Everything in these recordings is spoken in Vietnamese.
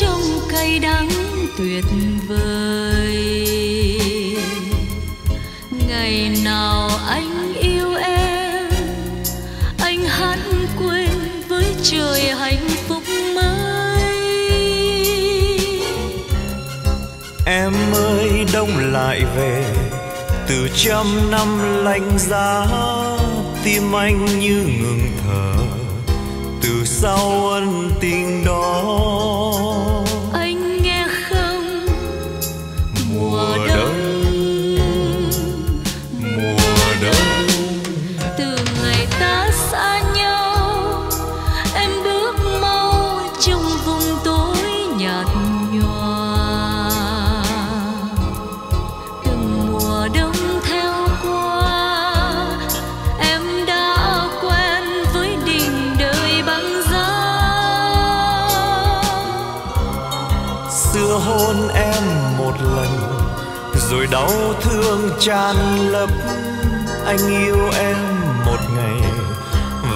trong cay đắng tuyệt vời. Ngày nào anh yêu em, anh hát quên với trời hạnh phúc mới. Em ơi đông lại về, từ trăm năm lạnh giá, tim anh như ngừng thở từ sau ân tình đó. Anh nghe không, mùa đông, mùa đông. Từ ngày ta xa nhau, em bước mau trong vùng tối nhạt nhòa. Từng mùa đông theo qua, em đã quen với đình đời băng giá. Xưa hôn em một lần rồi đau thương tràn lấp, anh yêu em một ngày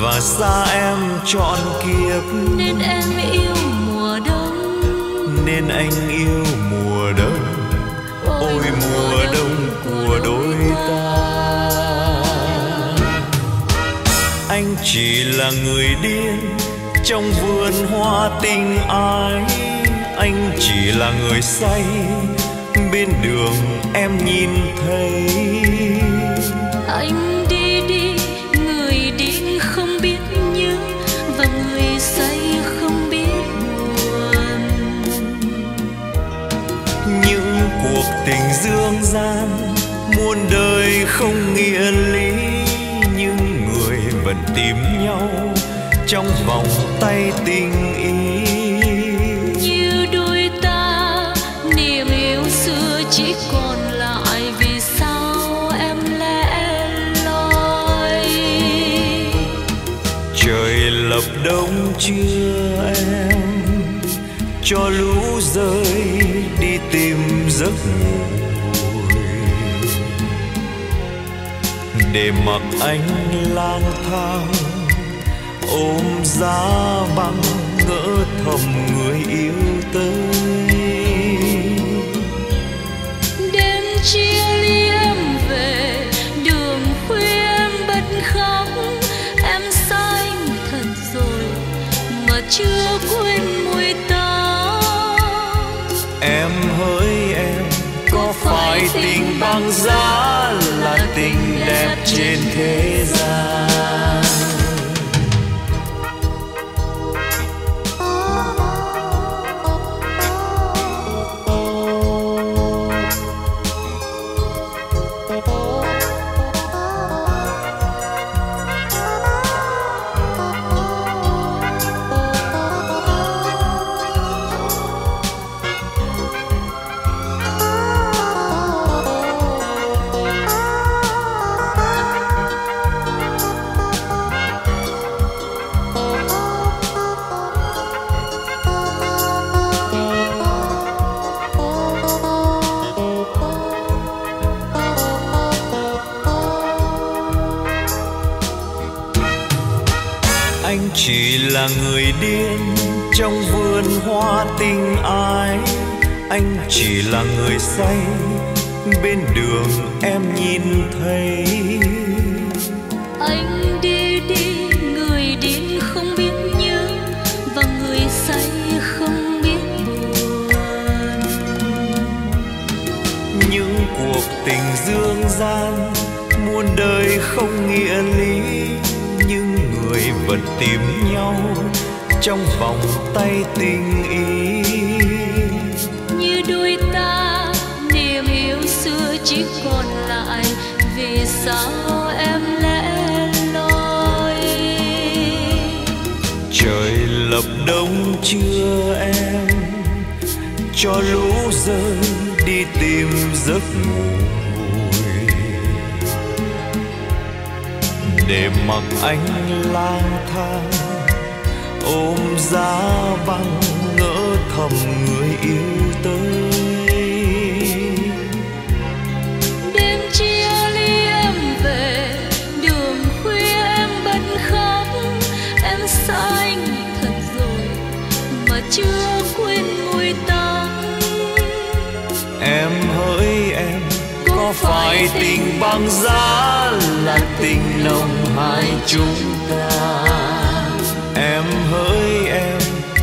và xa em trọn kiếp. Nên em yêu mùa đông, nên anh yêu mùa đông. Ôi mùa đông của đôi ta. Anh chỉ là người điên trong vườn hoa tình ái, anh chỉ là người say bên đường em nhìn thấy. Anh đi đi, người điên không biết nhớ và người say không biết buồn. Những cuộc tình dương gian muôn đời không nghĩa lý, nhưng người vẫn tìm nhau trong vòng tay tình ý. Chỉ còn lại vì sao em lẻ loi. Trời lập đông chưa em, cho lũ rơi đi tìm giấc ngủ, để mặc anh lang thang ôm giá băng ngỡ thầm người yêu tới. Chia ly em về đường khuya, em bật khóc, em xa anh thật rồi mà chưa quên mùi ta. Em hỡi em, có phải tình băng giá là tình đẹp trên thế gian? Anh chỉ là người điên trong vườn hoa tình ái, anh chỉ là người say bên đường em nhìn thấy. Anh đi đi, người điên không biết nhớ và người say không biết buồn. Những cuộc tình dương gian muôn đời không nghĩa lý, vẫn tìm nhau trong vòng tay tình ý. Như đôi ta niềm yêu xưa chỉ còn lại vì sao em lẻ loi. Trời lập đông chưa em, cho lũ rơi đi tìm giấc ngủ, để mặc anh lang thang ôm giá băng ngỡ thầm người yêu tới. Đêm chia ly em về đường khuya, em bật khóc, em xa anh thật rồi mà chưa quên. mọi tình bằng giá là tình lòng hai chúng ta. Em hỡi em,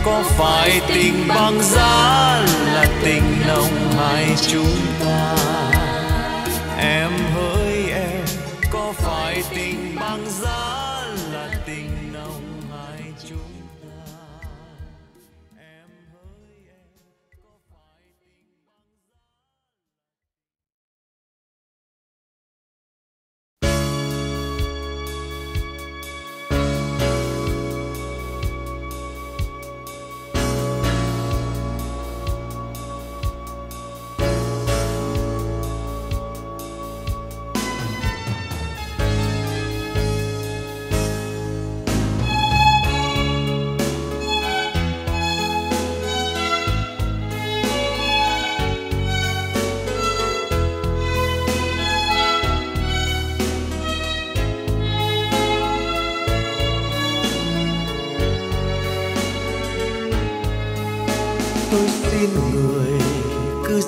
có phải tình bằng giá là tình lòng hai chúng ta? Em hỡi em, có phải tình bằng giá?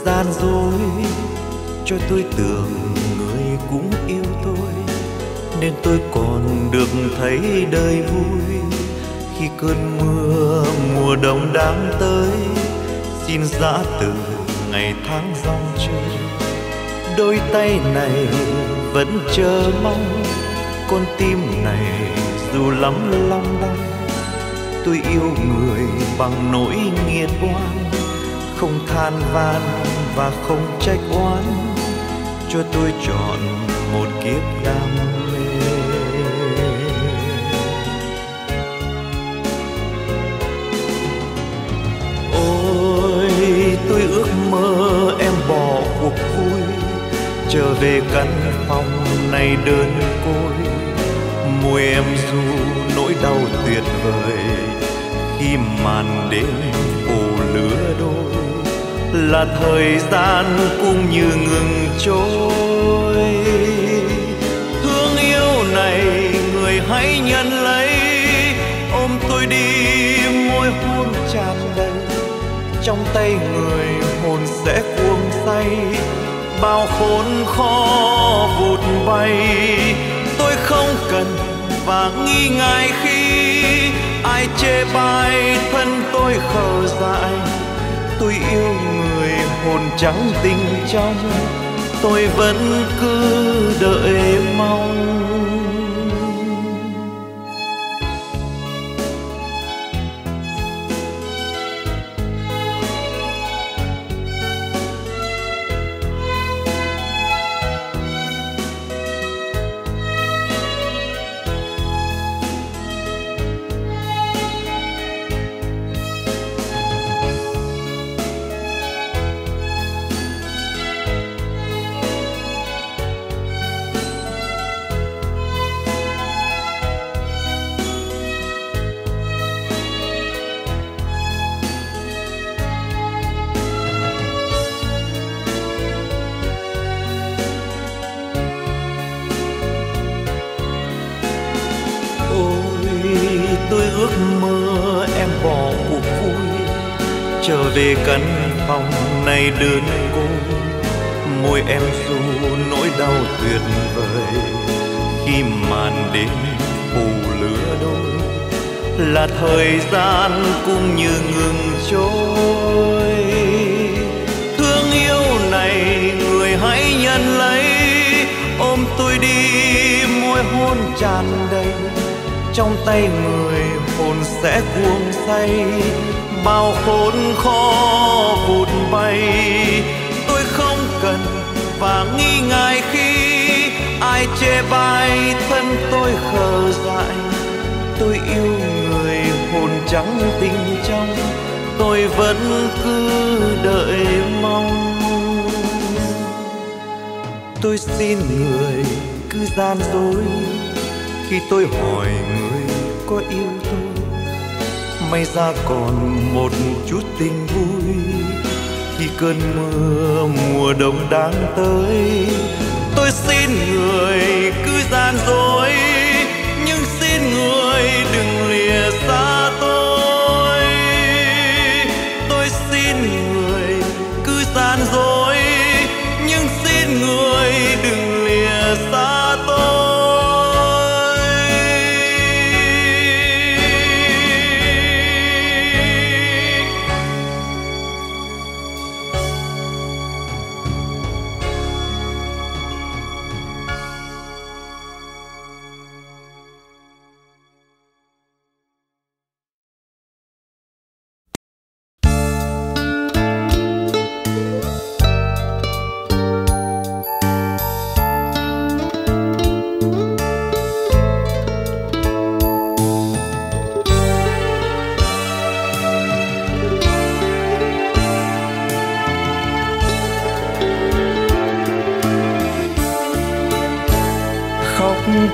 Gian dối cho tôi tưởng người cũng yêu tôi, nên tôi còn được thấy đời vui. Khi cơn mưa mùa đông đang tới, xin giã từ ngày tháng dòng trôi. Đôi tay này vẫn chờ mong, con tim này dù lắm long đong. Tôi yêu người bằng nỗi nghiệt oan, không than van và không trách oán, cho tôi chọn một kiếp đam mê. Ôi, tôi ước mơ em bỏ cuộc vui, trở về căn phòng này đơn côi. Môi em ru nỗi đau tuyệt vời, khi màn đêm phủ lứa đôi, là thời gian cũng như ngừng trôi. Thương yêu này người hãy nhận lấy, ôm tôi đi môi hôn tràn đầy. Trong tay người hồn sẽ cuồng say, bao khốn khó vụt bay. Tôi không cần và nghi ngại khi ai chê bai thân tôi khờ dại. Tôi yêu người hồn trắng tình trong, tôi vẫn cứ đợi mong. Về căn phòng này đơn côi, môi em ru nỗi đau tuyệt vời. Khi màn đêm phủ lửa đôi, là thời gian cũng như ngừng trôi. Thương yêu này người hãy nhận lấy, ôm tôi đi môi hôn tràn đầy. Trong tay người hồn sẽ cuồng say, bao khốn khó vụt bay. Tôi không cần và nghi ngại khi ai chê bai thân tôi khờ dại. Tôi yêu người hồn trắng tình trong, tôi vẫn cứ đợi mong. Tôi xin người cứ gian dối, khi tôi hỏi người có yêu tôi, may ra còn một chút tình vui. Khi cơn mưa mùa đông đang tới, tôi xin người cứ gian dối, nhưng xin người đừng lìa xa tôi. Tôi xin người cứ gian dối, nhưng xin người đừng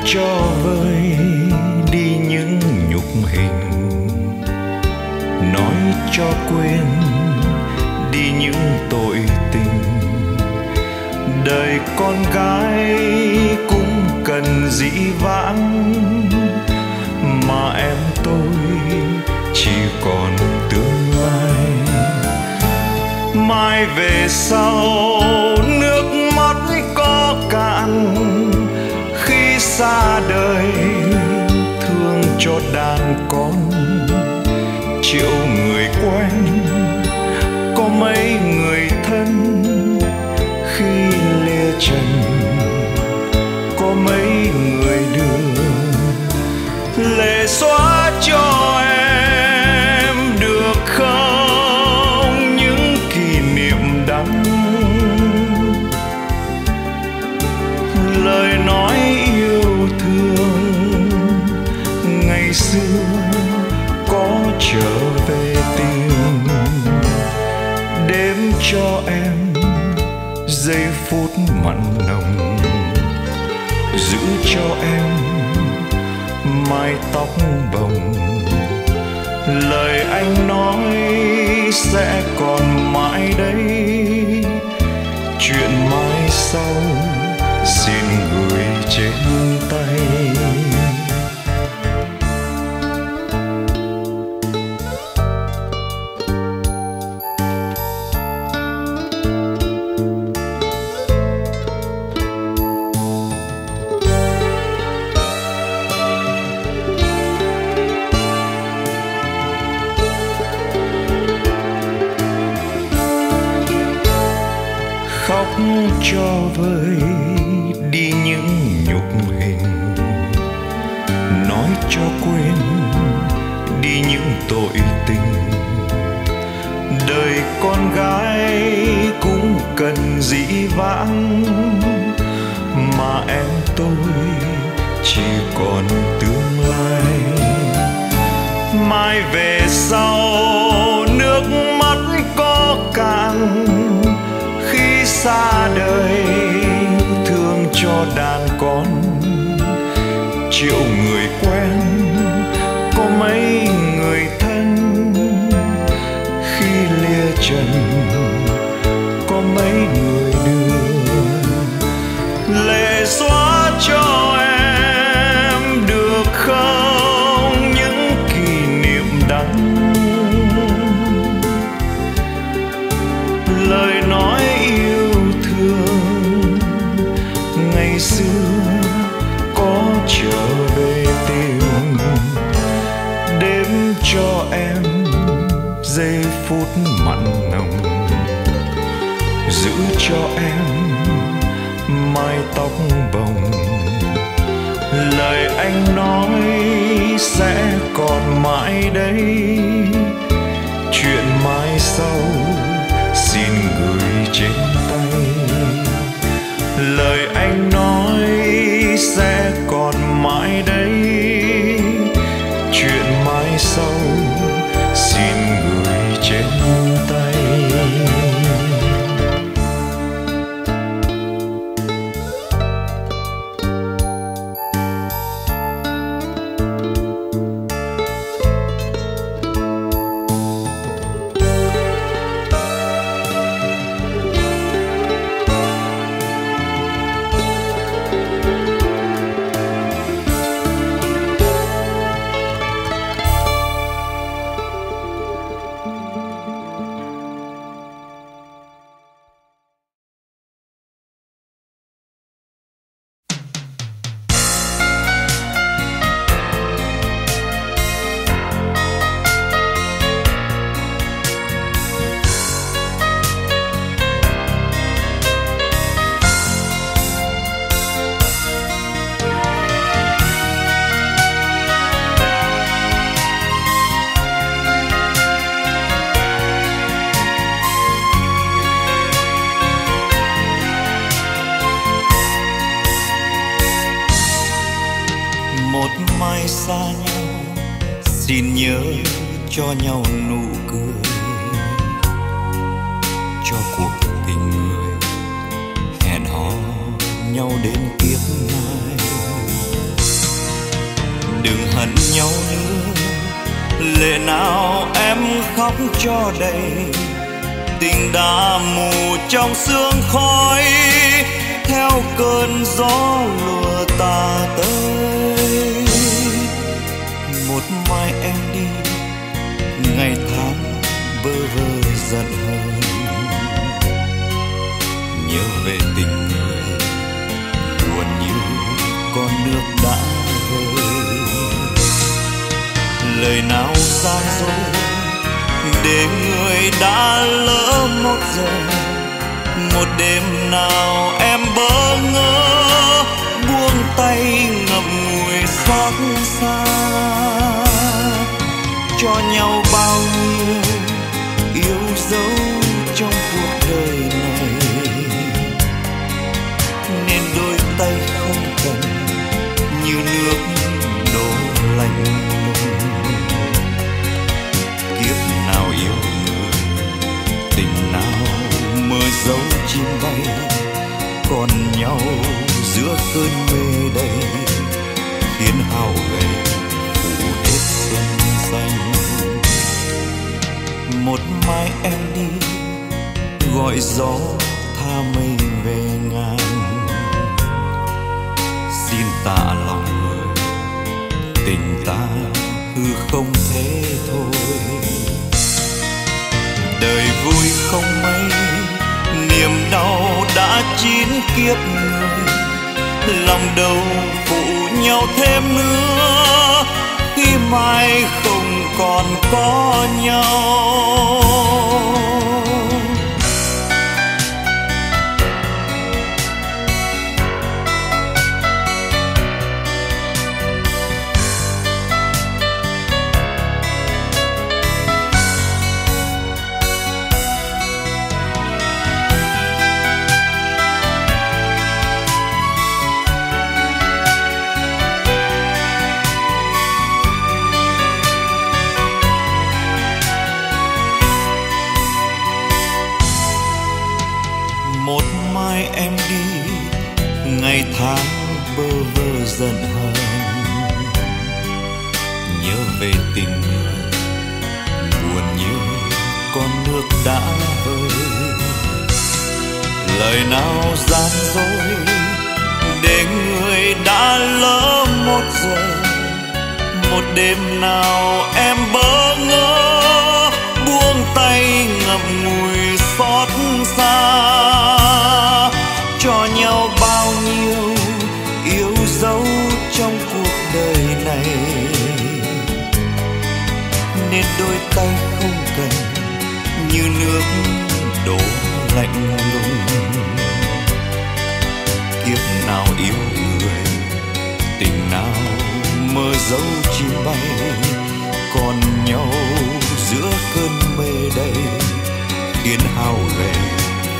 cho vơi đi những nhục hình, nói cho quên đi những tội tình. Đời con gái cũng cần dĩ vãng, mà em tôi chỉ còn tương lai. Mai về sau nước mắt có cạn, khi xa đời thương cho đàn con. Triệu người quen có mấy người thân, khi lìa trần có mấy người đưa lệ xóa cho em được không những kỷ niệm đắng. Lời nói yêu thương ngày xưa có trở về tim, đếm cho em giây phút mặn nồng, giữ cho em mái tóc bồng. Lời anh nói sẽ còn mãi đấy, chuyện mai sau xin gửi trên tay. Khóc cho vơi đi những nhục hình, nói cho quên đi những tội tình. Đời con gái cũng cần dĩ vãng, mà em tôi chỉ còn tương lai. Mai về sau nước mắt có cạn, xa đời thương cho đàn con. Triệu người quen có mấy người thân, khi lìa trần có mấy người đưa lệ xóa cho em được không những kỷ niệm đắng. Lời nói ngày xưa có trở về tim, đếm cho em giây phút mặn nồng, giữ cho em mái tóc bồng. Lời anh nói sẽ còn mãi đấy, chuyện mai sau xin gửi trên tay. Lời anh nói sẽ còn mãi đấy, chuyện mai sau xin gửi trên tay. Cho nhau nụ cười, cho cuộc tình người hẹn hò nhau đến kiếp mai. đừng hận nhau nữa, lệ nào em khóc cho đầy. Tình đã mù trong sương khói, theo cơn gió lùa ta tới. Một mai em đi, ngày tháng bơ vơ giận hờn. Nhớ về tình người, buồn như con nước đã vơi. Lời nào gian dối để người đã lỡ một giờ. Một đêm nào em bỡ ngỡ, buông tay ngậm ngùi xót xa. Cho nhau bao nhiêu yêu dấu trong cuộc đời này, nên đôi tay không cần như nước đổ lạnh lùng. Kiếp nào yêu người, tình nào mơ dấu chim bay, còn nhau giữa cơn mê đầy, khiến hào về phủ hết xuân xanh. Một mai em đi, gọi gió tha mây về ngang. Xin tạ lòng người, tình ta hư không thế thôi. Đời vui không mấy, niềm đau đã chín kiếp người. Lòng đâu phụ nhau thêm nữa, khi mai không còn có nhau. Ngày tháng bơ vơ dần hơn, nhớ về tình người, buồn như con nước đã vơi. Lời nào gian dối để người đã lỡ một giờ. Một đêm nào em bỡ ngỡ, buông tay ngậm ngùi xót xa. Cho nhau bao nhiêu yêu dấu trong cuộc đời này, nên đôi tay không cần như nước đổ lạnh lùng. Kiếp nào yêu người, tình nào mơ dấu chim bay, còn nhau giữa cơn mê đầy, khiến hao về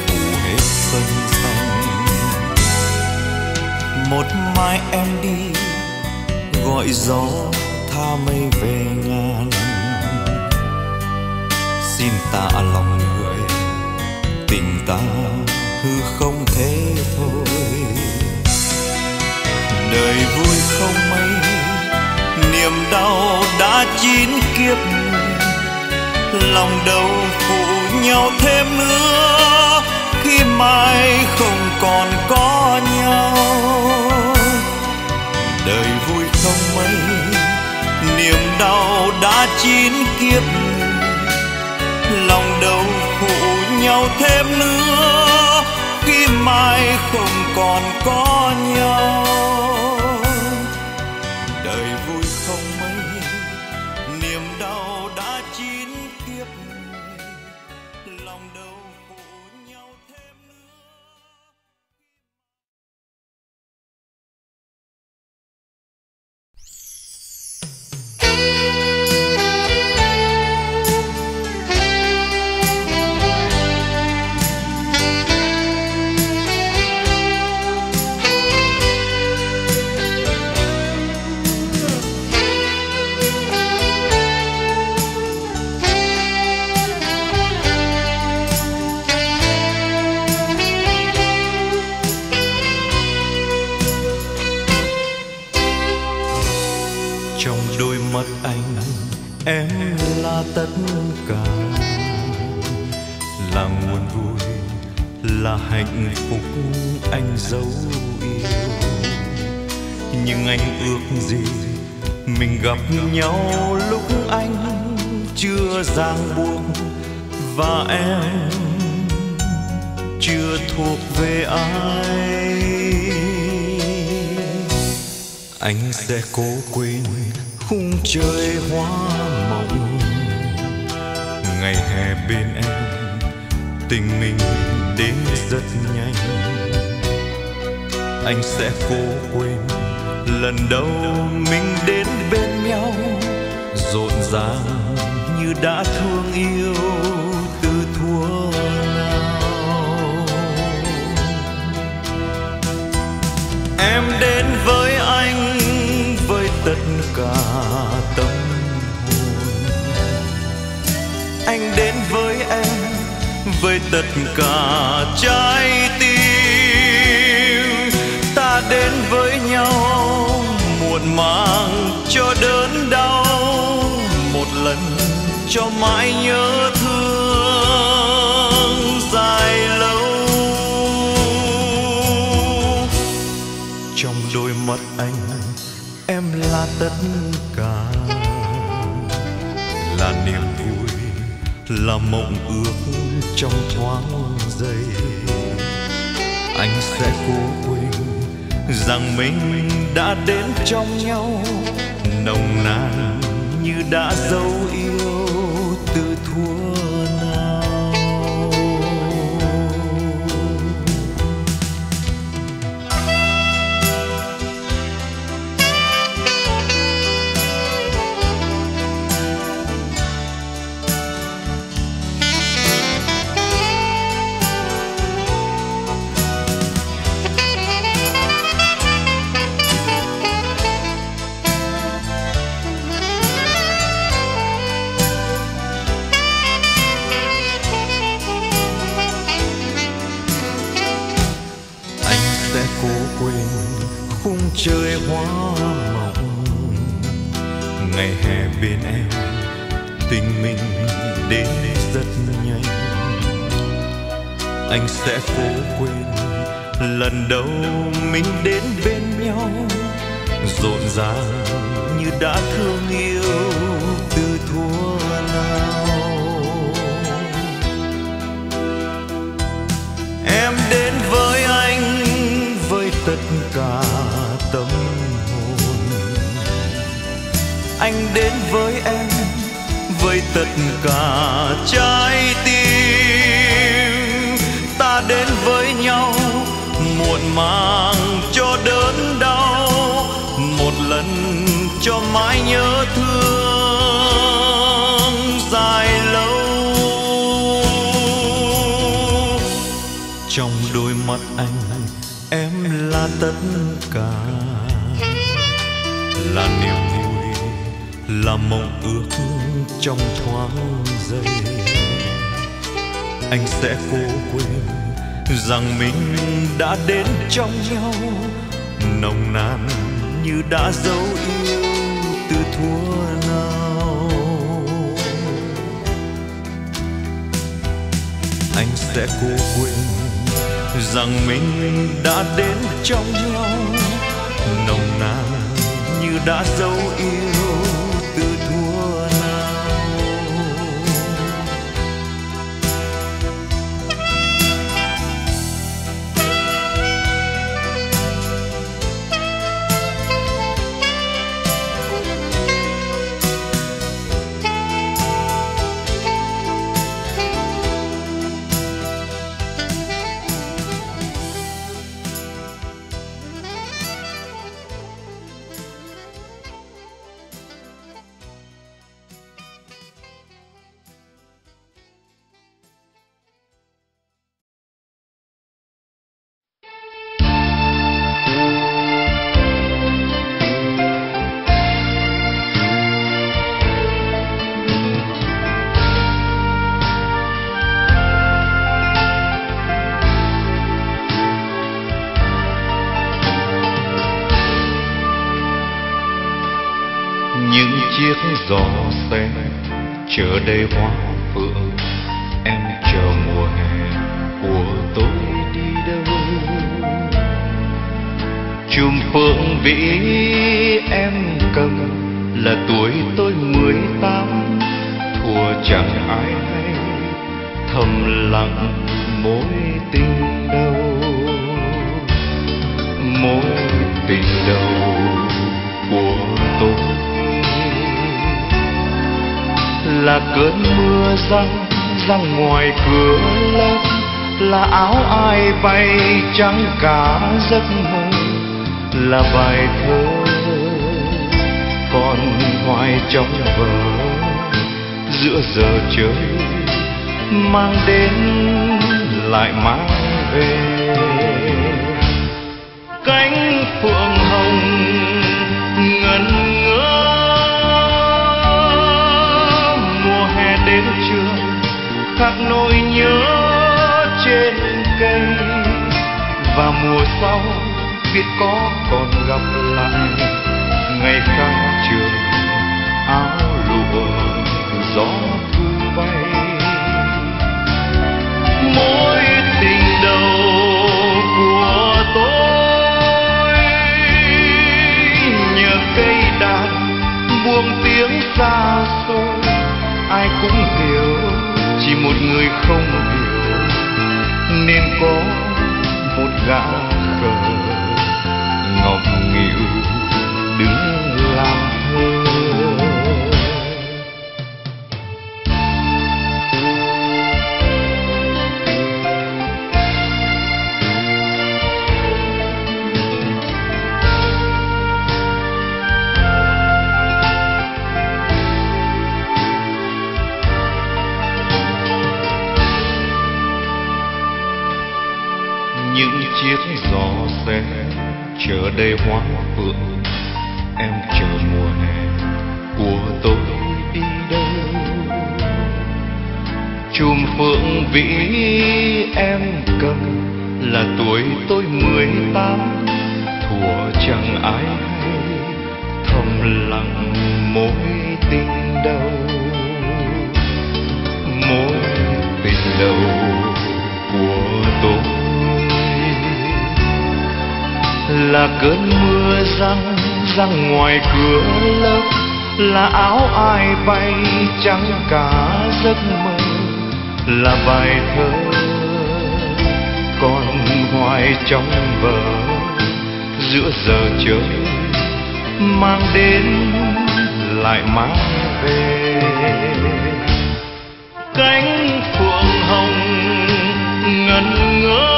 phủ hết xuân. Một mai em đi, gọi gió tha mây về ngàn. Xin tạ lòng người, tình ta hư không thế thôi. Đời vui không mấy, niềm đau đã chín kiếp người. Lòng đâu phụ nhau thêm nữa, khi mai không còn có nhau. Đời vui không mấy, niềm đau đã chín kiếp, lòng đâu phụ nhau thêm nữa, khi mai không còn có nhau. Đời vui không mấy, niềm đau đã chín kiếp, lòng đâu phụ nhau thêm nữa. là hạnh phúc anh dấu yêu. Nhưng anh ước gì mình gặp nhau lúc anh chưa ràng buộc và em chưa thuộc về ai. Anh sẽ cố quên khung trời hoa mộng, ngày hè bên em tình mình đến rất nhanh. Anh sẽ cố quên lần đầu mình đến bên nhau, rộn ràng như đã thương yêu từ thuở nào. Em đến với anh với tất cả tâm hồn, anh đến với em với tất cả trái tim. Ta đến với nhau muộn màng cho đớn đau, một lần cho mãi nhớ thương dài lâu. Trong đôi mắt anh, em là tất cả, là niềm vui, là mộng ước trong thoáng giây. Anh sẽ cố quên rằng mình đã đến trong nhau, nồng nàn như đã dấu yêu từ thuở nào. Trời hoa mộng, ngày hè bên em tình mình đến rất nhanh. Anh sẽ cố quên lần đầu mình đến bên nhau, rộn ràng như đã thương yêu từ thuở nào. Em đến với anh với tất cả tâm hồn, anh đến với em với tất cả trái tim. Ta đến với nhau muộn màng cho đớn đau, một lần cho mãi nhớ thương dài lâu. Trong đôi mắt anh, em là tất cả, là niềm vui, là mộng ước trong thoáng giây. Anh sẽ cố quên rằng mình đã đến trong nhau, nồng nàn như đã dấu yêu từ thuở nào. Anh sẽ cố quên rằng mình đã đến trong nhau, nồng nàn như đã dấu yêu từ thuở nào. Gió xe chở đầy hoa phượng, em chờ mùa hè của tôi. vị em cầm là tuổi tôi 18, thua chẳng ai hay, thầm lặng mối tình đầu, mối tình đầu của tôi là cơn mưa răng răng ngoài cửa lâu, là áo ai bay trắng cả giấc mơ, là bài thơ còn hoài trong vở giữa giờ chơi mang đến lại mang về. Cánh phượng hồng ngẩn ngơ mùa hè đến trưa, khắc nỗi nhớ trên cây, và mùa sau biết có còn gặp lại ngày khác trường áo lụa gió thu bay. Mối tình đầu của tôi nhờ cây đàn buông tiếng xa xôi, ai cũng hiểu chỉ một người không hiểu, nên có một gã khờ ngọc nghịu đứng làm thơ. Những chiếc giò xe chở đầy hoa phượng, em chờ mùa hè của tôi đi đâu. Chùm phượng vĩ em cầm là tuổi tôi 18, thủa chẳng ai hay, thầm lặng mối tình đầu, mối tình đầu của tôi là cơn mưa răng răng ngoài cửa lớp, là áo ai bay trắng cả giấc mơ, là bài thơ còn hoài trong vở giữa giờ chơi mang đến lại mang về. Cánh phượng hồng ngẩn ngơ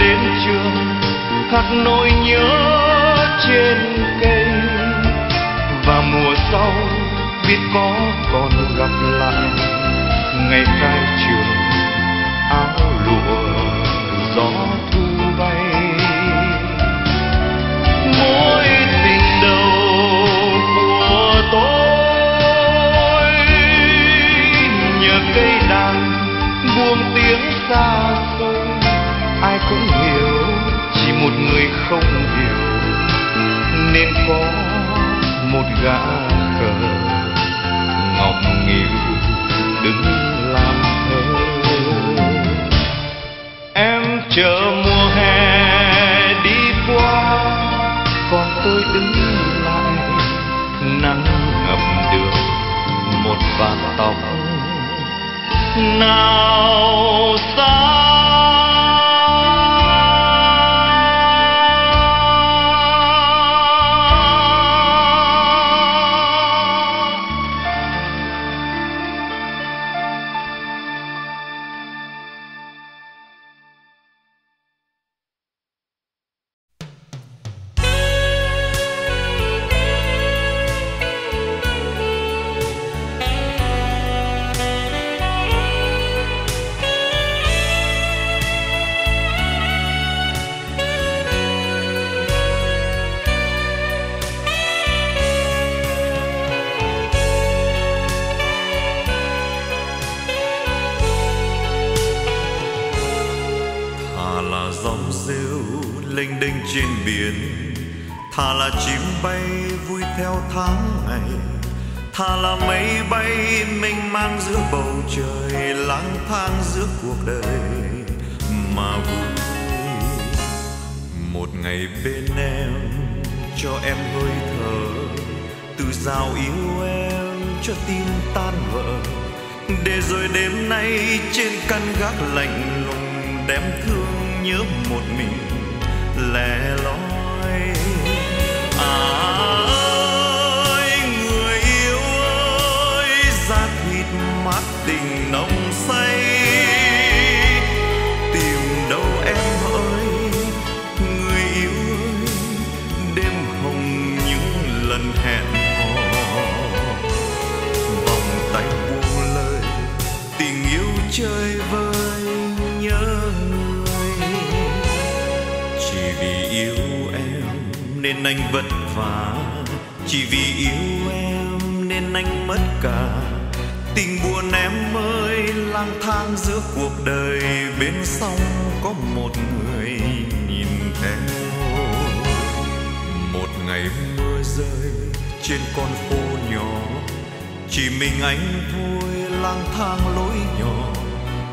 đến trường, khắc nỗi nhớ trên cây, và mùa sau biết có còn gặp lại ngày khai trường áo lụa gió thu bay. Mối tình đầu của tôi nhờ cây đàn buông tiếng xa xôi, ai cũng hiểu chỉ một người không hiểu, nên có một gã khờ ngọc nghịu đứng làm thơ. Em chờ mùa hè đi qua, còn tôi đứng lại nắng ngập đường một vạt tóc nào xa. Thà là chim bay vui theo tháng ngày, thà là mây bay mênh mang giữa bầu trời, lang thang giữa cuộc đời mà vui. Một ngày bên em cho em hơi thở, từ dao yêu em cho tim tan vỡ, để rồi đêm nay trên căn gác lạnh lùng đem thương nhớ một mình lẻ loi. Ơi người yêu ơi, da thịt mát tình nồng say, tìm đâu em ơi người yêu ơi, đêm hồng những lần hẹn hò, vòng tay buông lời tình yêu chơi vơi nhớ người. Chỉ vì yêu em nên anh vất vả, chỉ vì yêu em nên anh mất cả. Tình buồn em ơi lang thang giữa cuộc đời, bên sông có một người nhìn theo. Một ngày mưa rơi trên con phố nhỏ, chỉ mình anh thôi lang thang lối nhỏ,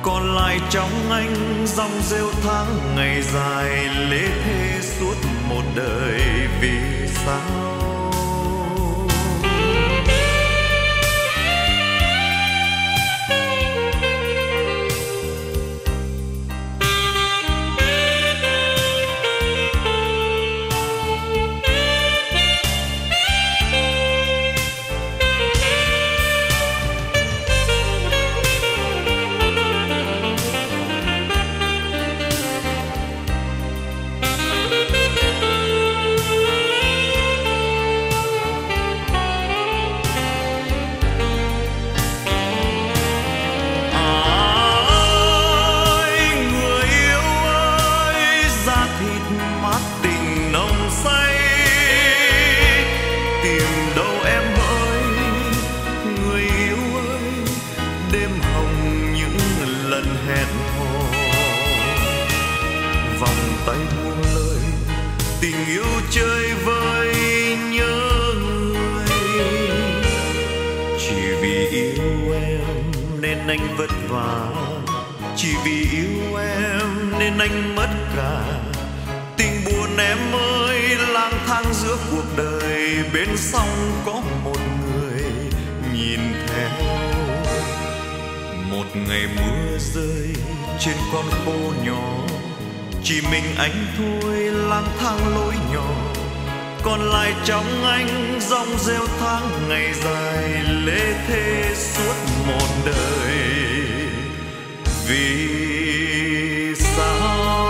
còn lại trong anh dòng rêu tháng ngày dài lê thê suốt một đời. Vì sao anh vất vả, chỉ vì yêu em nên anh mất cả. Tình buồn em ơi lang thang giữa cuộc đời, bên sông có một người nhìn theo. Một ngày mưa rơi trên con phố nhỏ, chỉ mình anh thôi lang thang lối nhỏ, còn lại trong anh dòng rêu tháng ngày dài lê thê suốt một đời. Vì sao?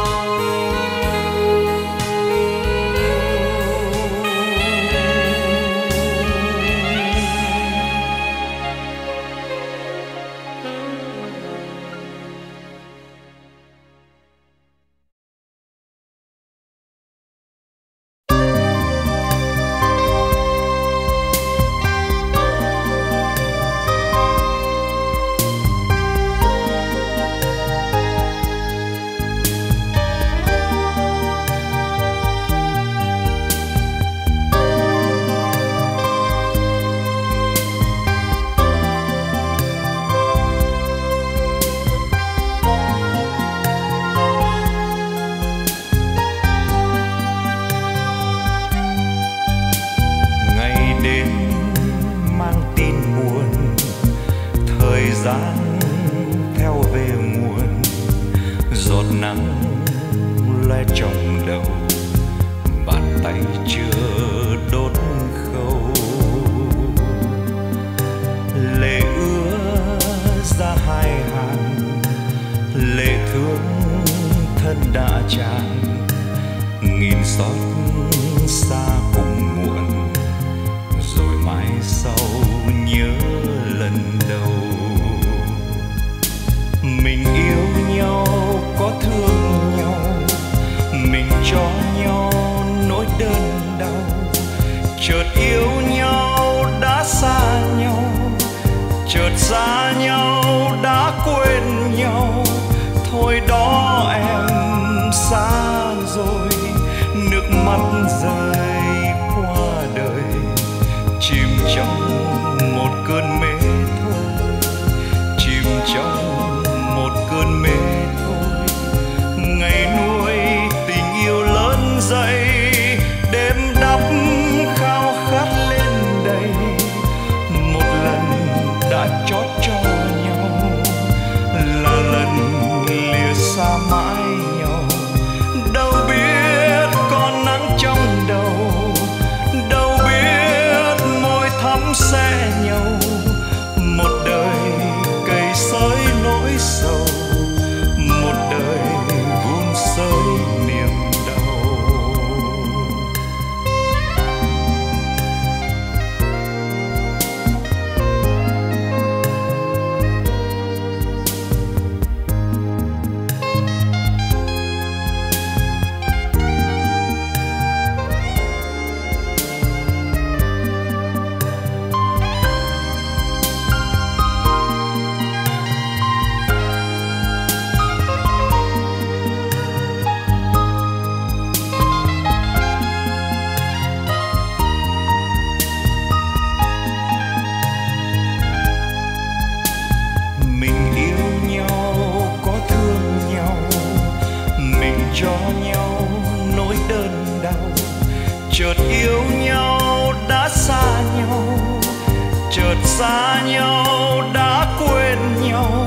xa nhau đã quên nhau,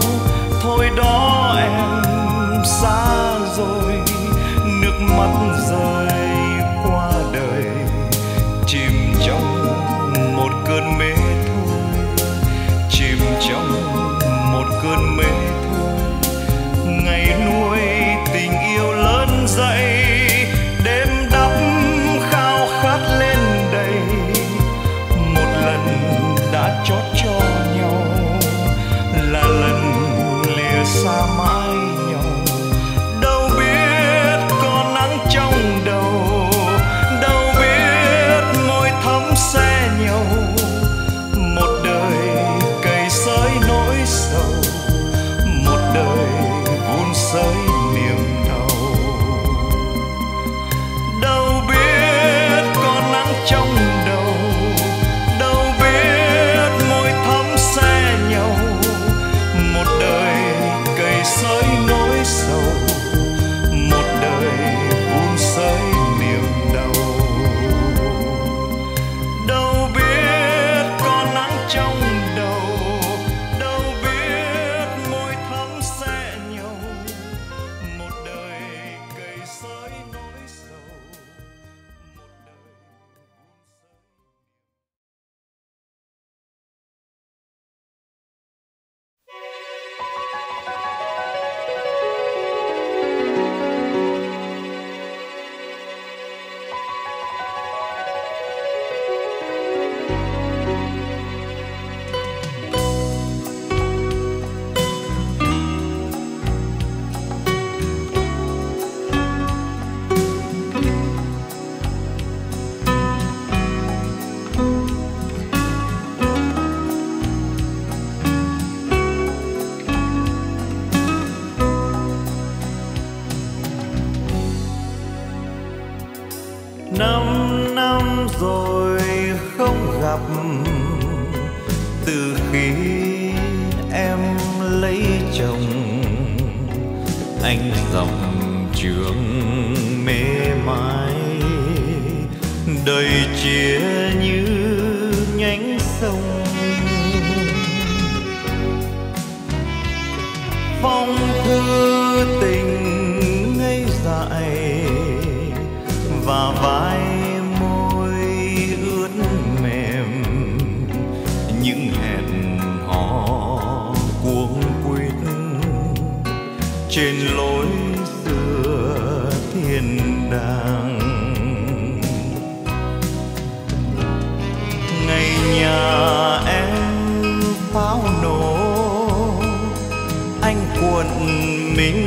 thôi đó em xa rồi, nước mắt rơi qua đời, chìm trong một cơn mê thôi, chìm trong một cơn mê thôi. Ngày nuôi tình yêu lớn dậy, đêm đắm khao khát lên đầy, một lần đã chót cho nhau là lần lìa xa mãi nhau. Đâu biết có nắng trong đầu, đâu biết môi thắm xe nhau, một đời cày xới nỗi sầu, một đời vun sới niềm đau. Đâu biết có nắng trong đầu, đâu biết môi thắm xe nhau, một đời cày xới nỗi sầu, một đời vun sới niềm đau. Đâu biết có nắng trong đầu, đâu biết môi thắm xe nhau, một đời cày xới nỗi sầu. Từ khi em lấy chồng, anh dòng trường mê mải, đời chia như nhánh sông. Phong thư tình ngây dại và vai trên lối xưa thiên đàng. Ngày nhà em pháo nổ, anh cuộn mình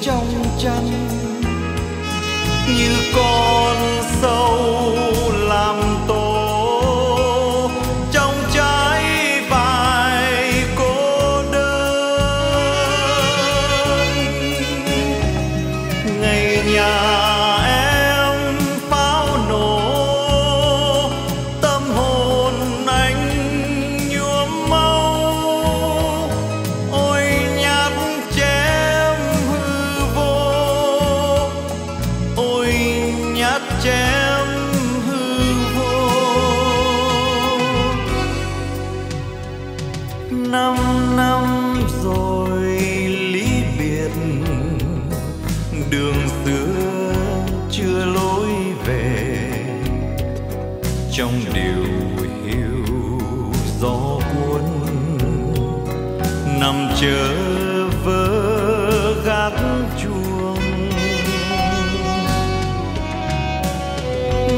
trong chăn như con sâu làm tổ. Trong điều hiu gió cuốn, nằm chờ vỡ gác chuông.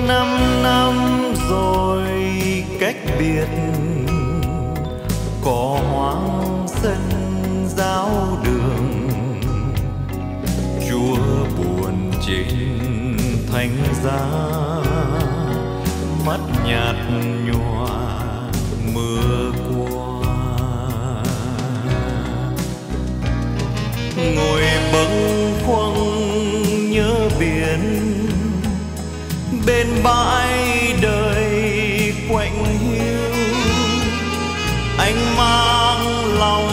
5 năm rồi cách biệt, cỏ hoang sân giáo đường, chúa buồn trên thánh giá, mắt nhạt nhòa mưa qua. Ngồi bâng khuâng nhớ biển, bên bãi đời quạnh hiu, anh mang lòng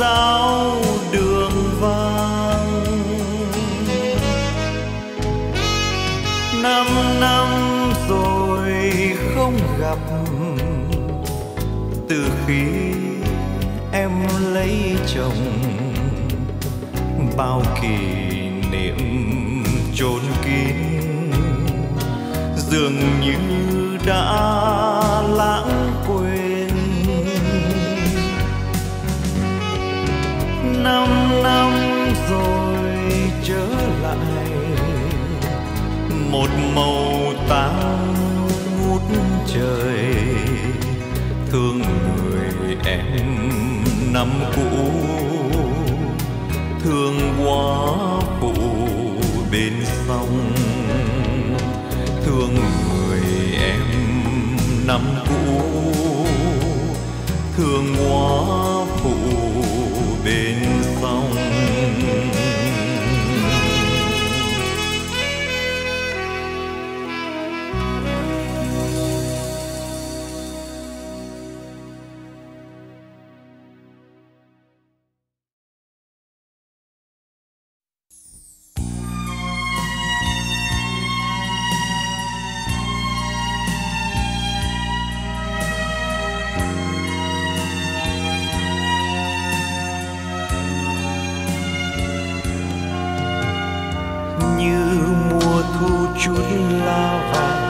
dạo đường vàng. 5 năm rồi không gặp, từ khi em lấy chồng bao kỷ niệm trốn kín dường như đã lãng quên. 5 năm rồi trở lại, một màu tang ngút trời. Thương người em năm cũ, thương quá phụ bên sông. Thương người em năm cũ, thương quá phụ bên sông. Chút lá vàng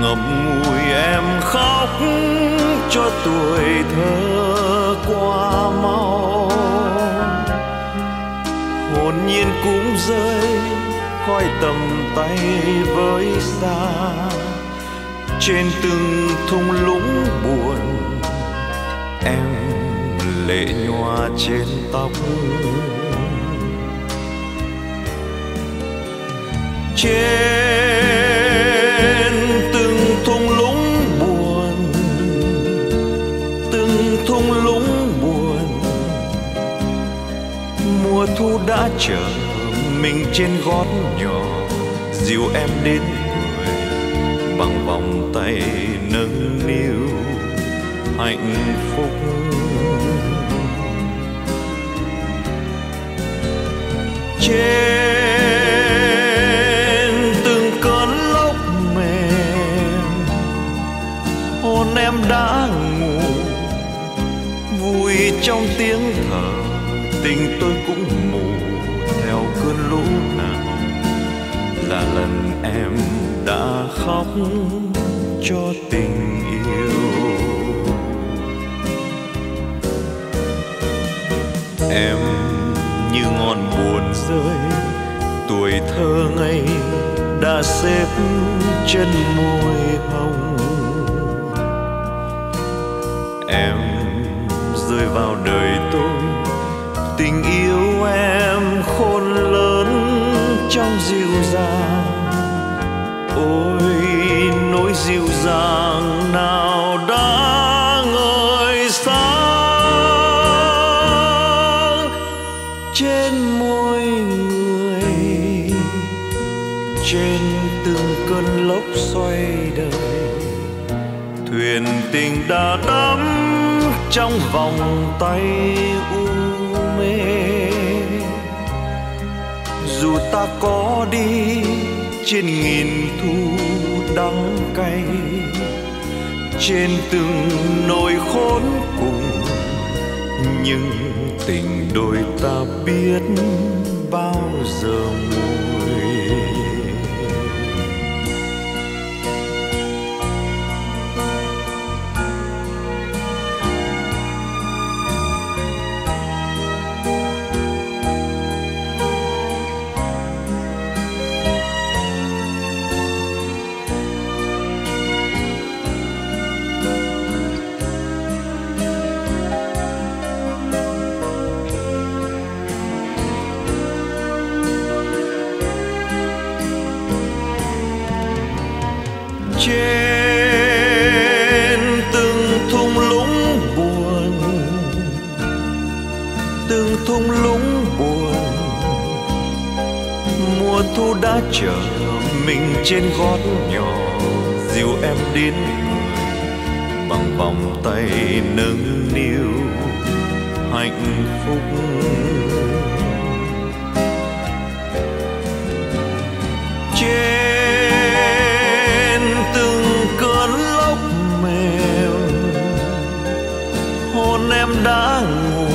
ngập ngùi em khóc cho tuổi thơ qua mau. Hồn nhiên cũng rơi khỏi tầm tay với xa, trên từng thung lũng buồn em lệ nhòa trên tóc. Trên từng thung lũng buồn, từng thung lũng buồn, mùa thu đã chờ mình trên gót nhỏ, dìu em đến người bằng vòng tay nâng niu hạnh phúc. Trên em đã ngủ vui trong tiếng thở, tình tôi cũng ngủ theo cơn lũ nào là lần em đã khóc cho tình yêu. Em như ngọn buồn rơi, tuổi thơ ngây đã xếp trên môi hồng. Em rơi vào đời tôi, tình yêu em khôn lớn trong dịu dàng. Ôi nỗi dịu dàng nào đã ngời sáng trên môi người, trên từng cơn lốc xoay đời. Thuyền tình đã đắm trong vòng tay u mê, dù ta có đi trên nghìn thu đắng cay, trên từng nỗi khốn cùng, nhưng tình đôi ta biết bao giờ nguôi. Trên từng thung lũng buồn, từng thung lũng buồn, mùa thu đã chờ mình trên gót nhỏ, dìu em đến bằng vòng tay nâng niu hạnh phúc. Trên từng cơn lốc mềm, hôn em đã ngủ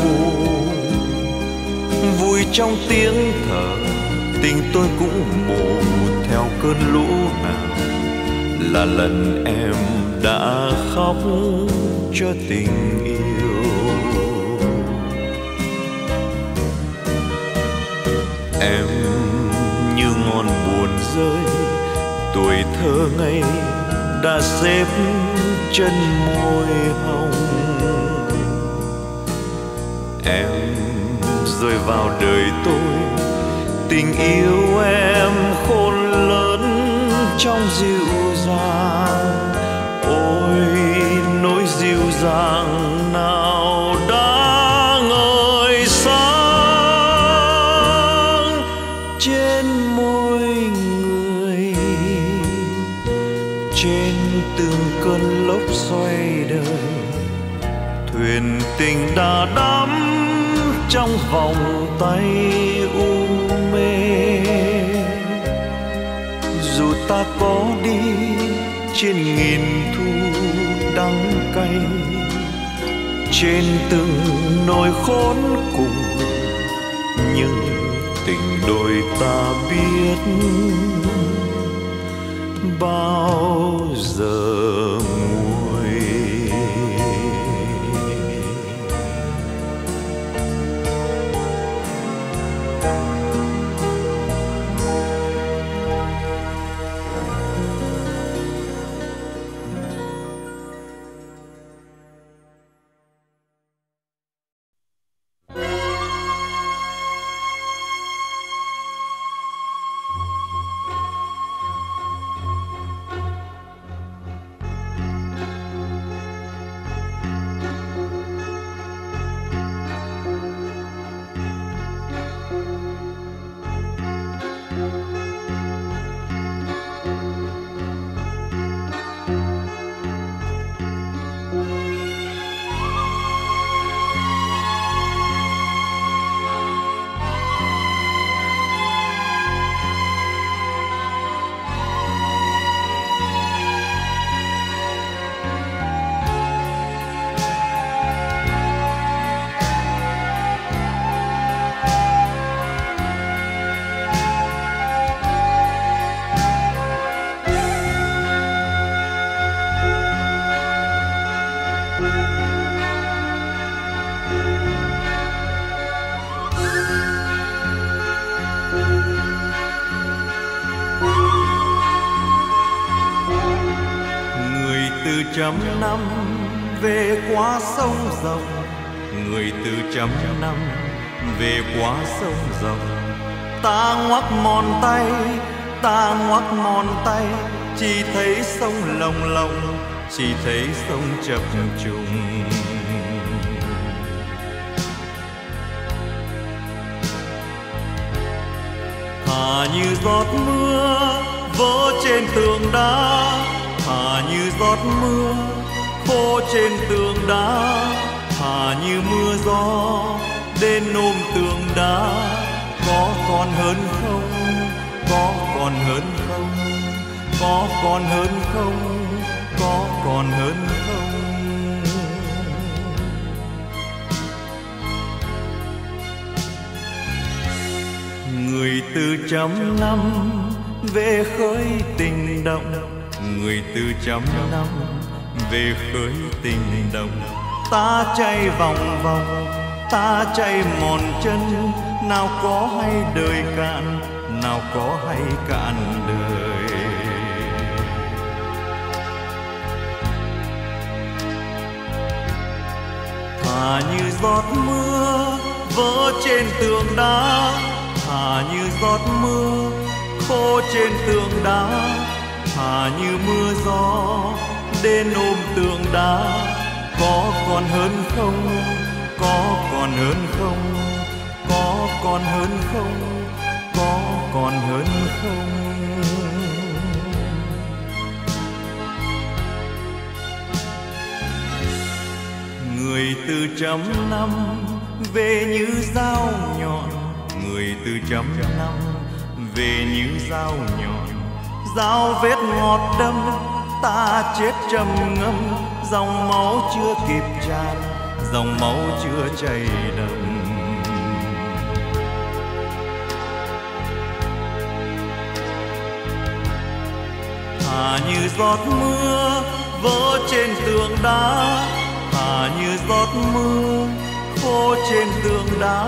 vui trong tiếng thở, tình tôi cũng mù theo cơn lũ nào là lần em đã khóc cho tình yêu. Em như ngọn buồn rơi, tuổi thơ ngây đã xếp chân môi hồng. Em rơi vào đời tôi, tình yêu em khôn lớn trong dịu dàng. Ôi nỗi dịu dàng nào đã ngời sáng trên môi người, trên từng cơn lốc xoay đời, thuyền tình đã đắm trong vòng tay u mê. Dù ta có đi trên nghìn thu đắng cay, trên từng nỗi khốn cùng, nhưng tình đôi ta biết bao giờ nguôi. Trăm năm về quá sông rộng, người từ trăm năm về quá sông rộng. Ta ngoắc mòn tay, ta ngoắc mòn tay, chỉ thấy sông lồng lộng, chỉ thấy sông chập trùng. Thả như giọt mưa vỡ trên tường đá, thả như giọt mưa khô trên tường đá, thả như mưa gió đến ôm tường đá. Có còn hơn không? Có còn hơn không? Có còn hơn không? Có còn hơn không? Người từ trăm năm về khơi tình động, người từ trăm năm về khơi tình đồng. Ta chạy vòng vòng, ta chạy mòn chân, nào có hay đời cạn, nào có hay cạn đời. Thả như giọt mưa vỡ trên tường đá, thả như giọt mưa khô trên tường đá, thả như mưa gió đến ôm tường đá. Có còn hơn không? Có còn hơn không? Có còn hơn không? Có còn hơn không? Người từ trăm năm về như dao nhọn, người từ trăm năm về như dao nhọn, dao vết ngọt đâm ta chết trầm ngâm, dòng máu chưa kịp tràn, dòng máu chưa chảy đầm. Thà như giọt mưa vỡ trên tường đá, thà như giọt mưa khô trên tường đá,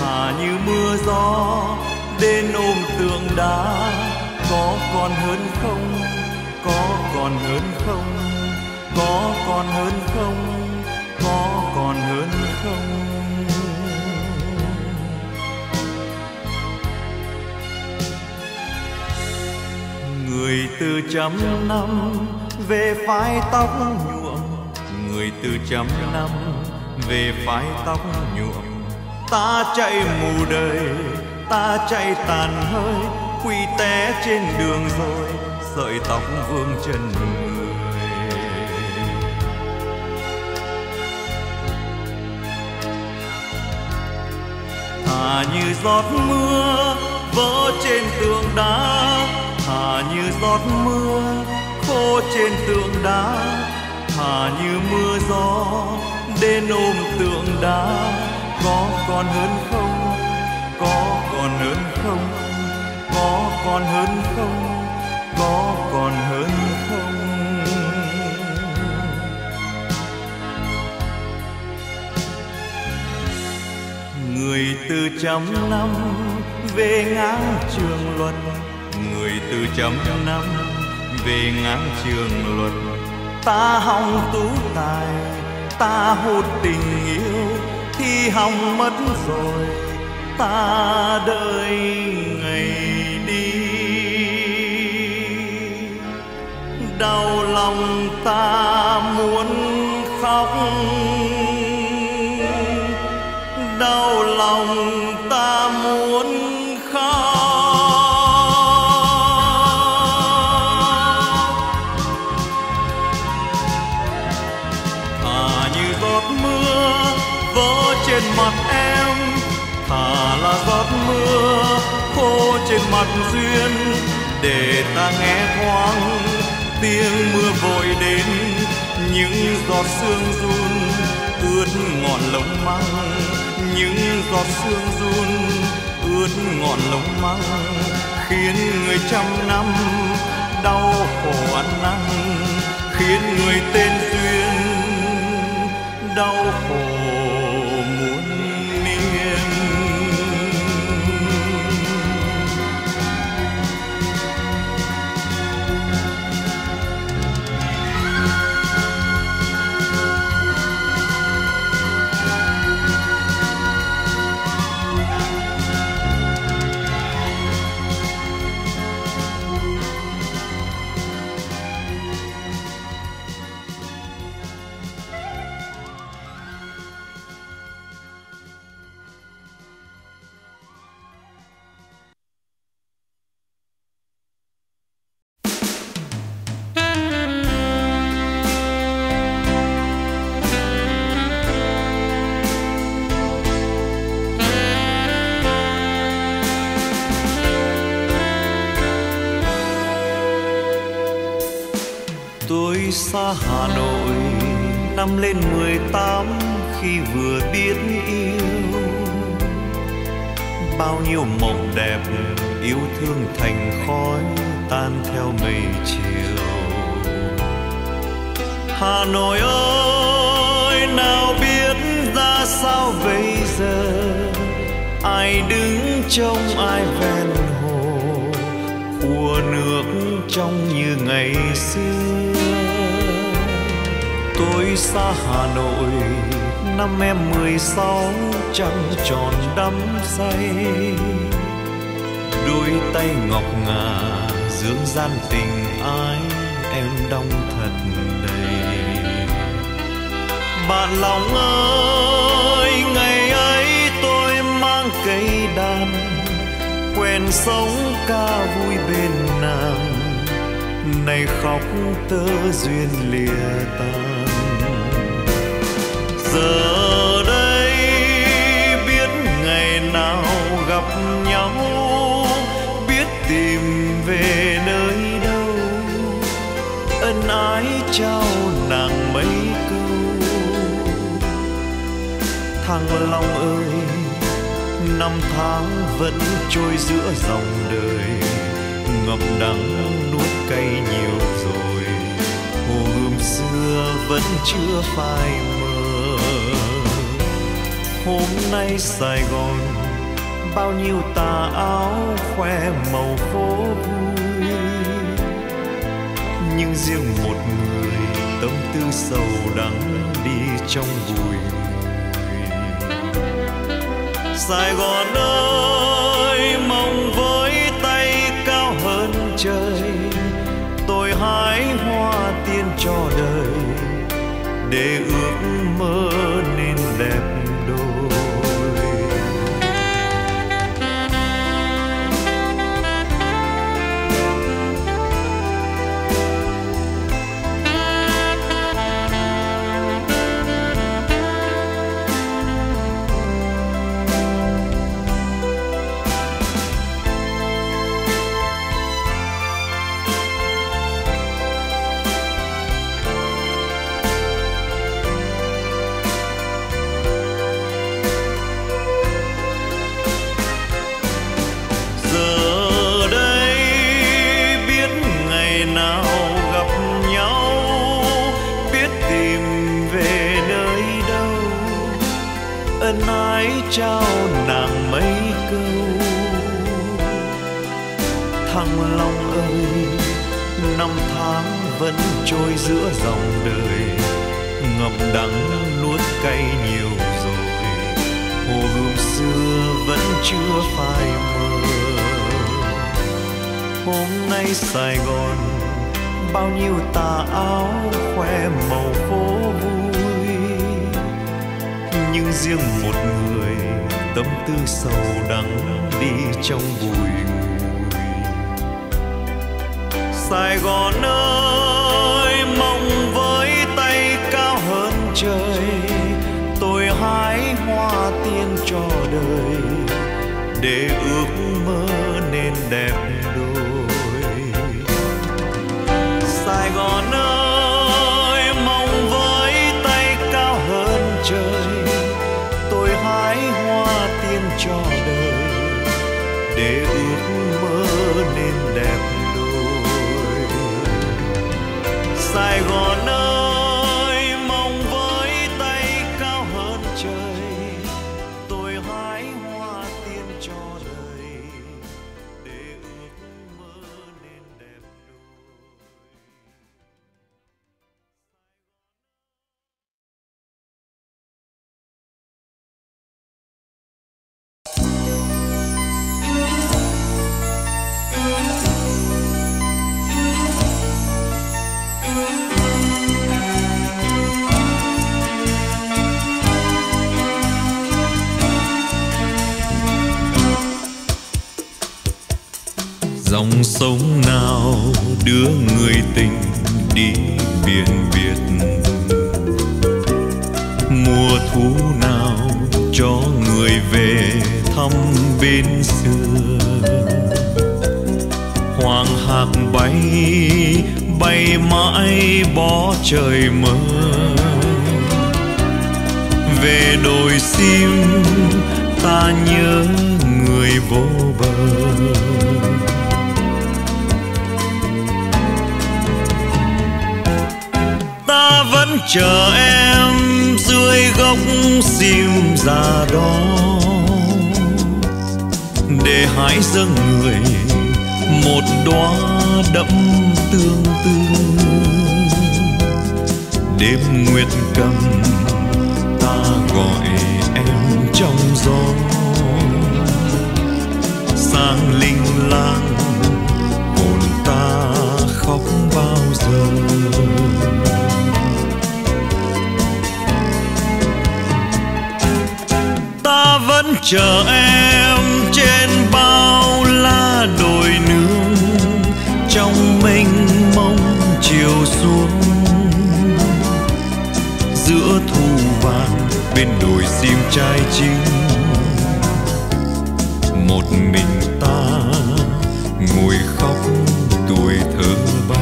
thà như mưa gió đến ôm tường đá. Có còn hơn không? Có còn hơn không? Có còn hơn không? Có còn hơn không? Người từ trăm năm về phái tóc nhuộm, người từ trăm năm về phái tóc nhuộm, ta chạy mù đời, ta chạy tàn hơi, quỳ té trên đường rồi sợi tóc vương chân người. Thà như giọt mưa vỡ trên tường đá, thà như giọt mưa khô trên tường đá, thà như mưa gió đến ôm tường đá. Có còn hơn không? Có còn hơn không? Có còn hơn không? Có còn hơn không? Người từ trăm năm về ngang trường luật, người từ trăm năm về ngang trường luật, ta hòng tú tài, ta hụt tình yêu, thì hòng mất rồi ta đợi ngày đi. Đau lòng ta muốn khóc, đau lòng ta muốn khóc. Thà là giọt mưa khô trên mặt duyên, để ta nghe thoáng tiếng mưa vội đến, những giọt sương run ướt ngọn lông măng, những giọt sương run ướt ngọn lông măng, khiến người trăm năm đau khổ ăn năn, khiến người tên duyên đau khổ. Xa Hà Nội năm lên 18 khi vừa biết yêu, bao nhiêu mộng đẹp yêu thương thành khói tan theo mây chiều. Hà Nội ơi nào biết ra sao bây giờ, ai đứng trông ai ven hồ, của nước trong như ngày xưa. Tôi xa Hà Nội năm em 16 trăng tròn đắm say, đôi tay ngọc ngà dưỡng gian tình ái em đong thật đầy. Bạn lòng ơi ngày ấy tôi mang cây đàn, quen sống ca vui bên nàng, nay khóc tơ duyên lìa tan. Giờ đây trao nàng mấy câu. Thăng Long ơi, năm tháng vẫn trôi giữa dòng đời, ngập đắng nuốt cay nhiều rồi, hồ gươm xưa vẫn chưa phai mờ. Hôm nay Sài Gòn bao nhiêu tà áo khoe màu phố vui, nhưng riêng một người tâm tư sầu đắng đi trong bụi. Sài Gòn ơi, mong với tay cao hơn trời, tôi hái hoa tiên cho đời, để ước mơ nên đẹp trao nàng mấy câu. Thăng Long ơi, năm tháng vẫn trôi giữa dòng đời, ngập đắng nuốt cay nhiều rồi, hồ gươm xưa vẫn chưa phai mờ. Hôm nay Sài Gòn bao nhiêu tà áo khoe màu phố vui, nhưng riêng một người tâm tư sầu đắng đi trong bụi ngùi. Sài Gòn ơi, mong với tay cao hơn trời, tôi hái hoa tiên cho đời, để ước mơ nên đẹp đôi. Sài Gòn ơi, mong với tay cao hơn trời, hoa tiên cho đời, để ước mơ nên đẹp đôi. Sài Gòn ơi, mong với tay cao hơn trời, tôi hái hoa tiên cho đời, để ước mơ nên đẹp đôi. Dòng sông nào đưa người tình đi biển biệt, mùa thu nào cho người về thăm bên xưa. Hoàng hạc bay, bay mãi bó trời mơ, về đồi sim ta nhớ người vô bờ. Ta vẫn chờ em dưới gốc sim già đó, để hái dâng người một đóa đẫm tương tư. Đêm nguyệt cầm ta gọi em trong gió, sang linh lang hồn ta khóc bao giờ. Ta vẫn chờ em trên bao la đồi nương, trong mênh mông chiều xuống giữa thu vàng, bên đồi sim trai chính một mình ta ngồi khóc tuổi thơ bay.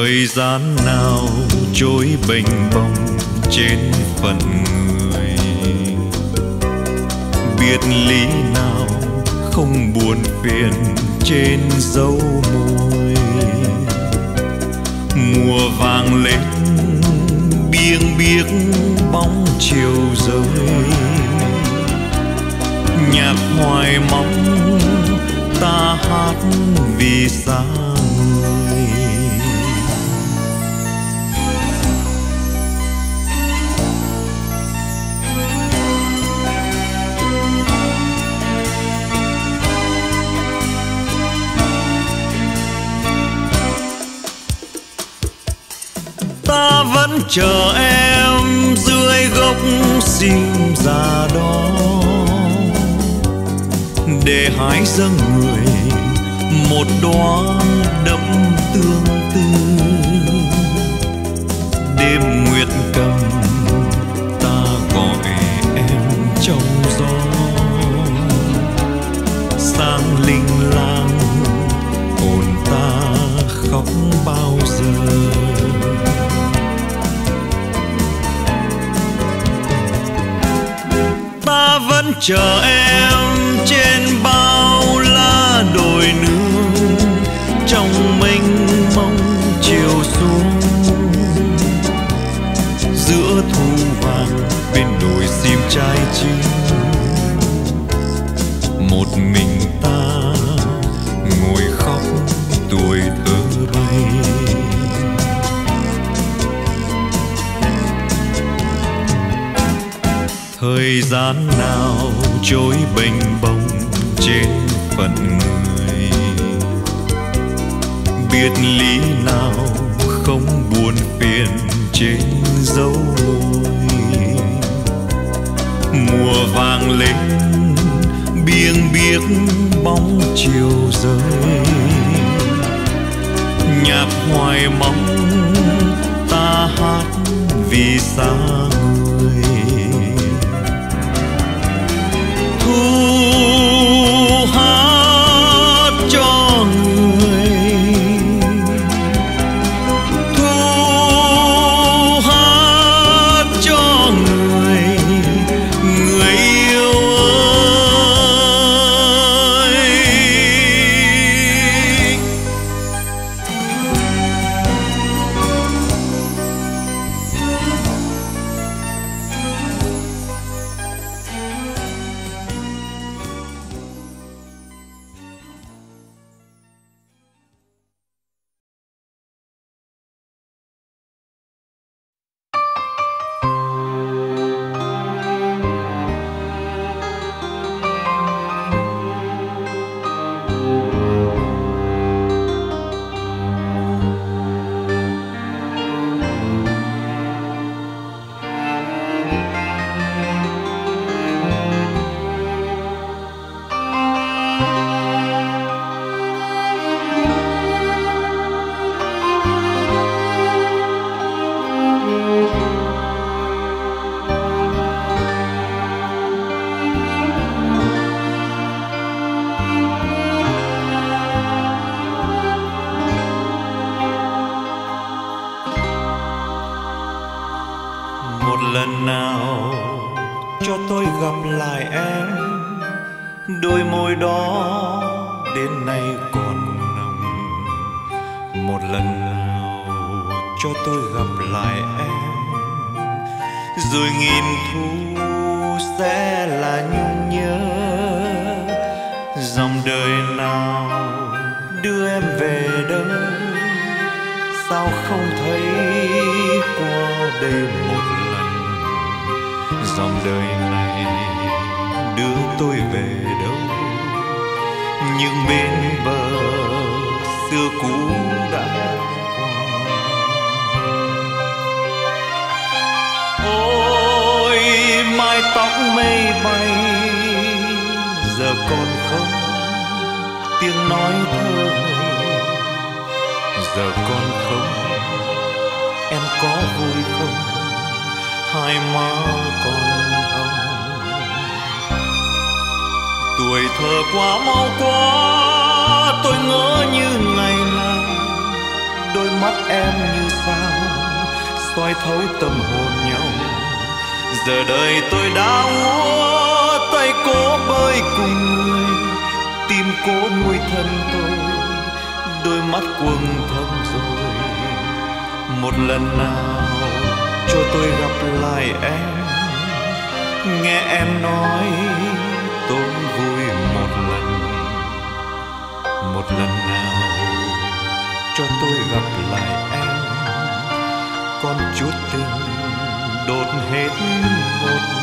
thời gian nào trôi bềnh bông trên phận người, biệt ly nào không buồn phiền trên dấu môi. Mùa vàng lên biêng biếc bóng chiều rơi, nhạc hoài mong ta hát vì xa người. Ta vẫn chờ em dưới gốc sim già đó, để hái dâng người một đóa đậm tương tư. Đêm nguyệt cầm ta gọi em trong gió, sang linh lang hồn ta khóc bao giờ. Ta vẫn chờ em trên bao lá đồi nương, trong mênh mông chiều xuống giữa thu vàng bên đồi sim trái chín. Một mình ta ngồi khóc tuổi thơ bay. Thời gian nào trôi bềnh bông trên phận người, biệt ly nào không buồn phiền trên dấu lối. Mùa vàng lên biêng biếc bóng chiều rơi, nhạc hoài mong ta hát vì xa người. Hát cho người, thu hát cho người, người yêu ơi. Tuổi thơ quá mau quá, tôi ngỡ như ngày nào đôi mắt em như sao soi thấu tâm hồn nhau. Giờ đời tôi đã úa tay cố bơi cùng người, tim cố nuôi thân tôi, đôi mắt quầng thâm rồi. Một lần nào cho tôi gặp lại em, nghe em nói tôi vui một lần nào cho tôi gặp lại em, con chút tình đột hết một.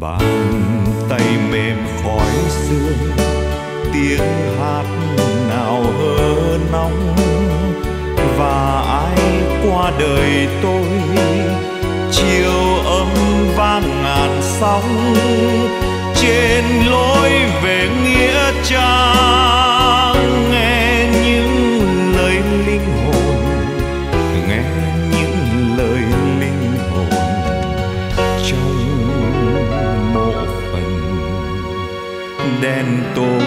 Bàn tay mềm khói sương tiếng hát nào hớ nóng, và ai qua đời tôi chiều âm vang ngàn sóng trên lối về nghĩa trang. Nghe những lời linh hồn, nghe những lời linh hồn trong mộ phần đen tối.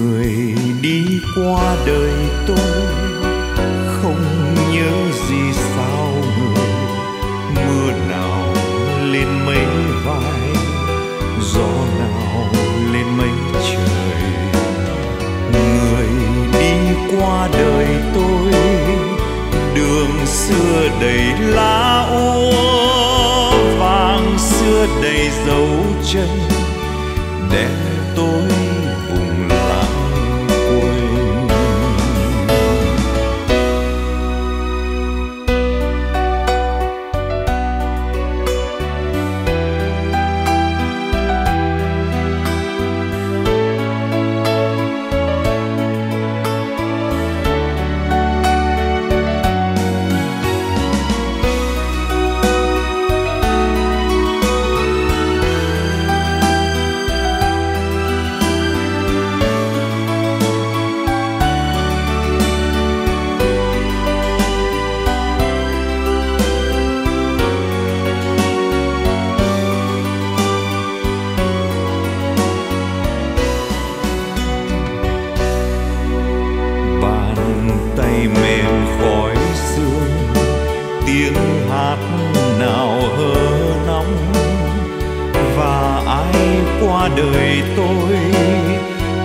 Người đi qua đời tôi không nhớ gì sao người, mưa nào lên mấy vai, gió nào lên mấy trời. Người đi qua đời tôi, đường xưa đầy lá úa vàng, xưa đầy dấu chân đen tối. Đời tôi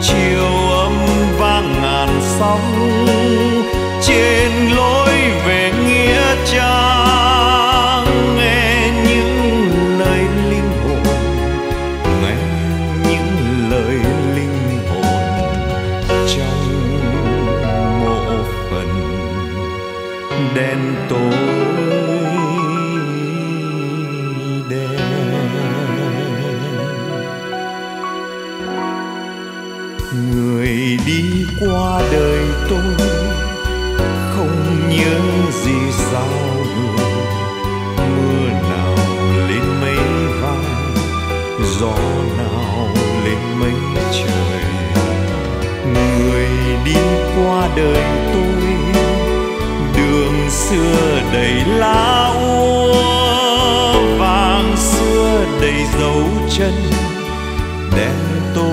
chiều âm vang ngàn sóng trên lối về nghĩa trang. Nghe những lời linh hồn, nghe những lời linh hồn trong mộ phần đen tối. Người đi qua đời tôi không nhớ gì sao người, mưa nào lên mấy vai, gió nào lên mấy trời. Người đi qua đời tôi, đường xưa đầy lá úa vàng, xưa đầy dấu chân đen tối.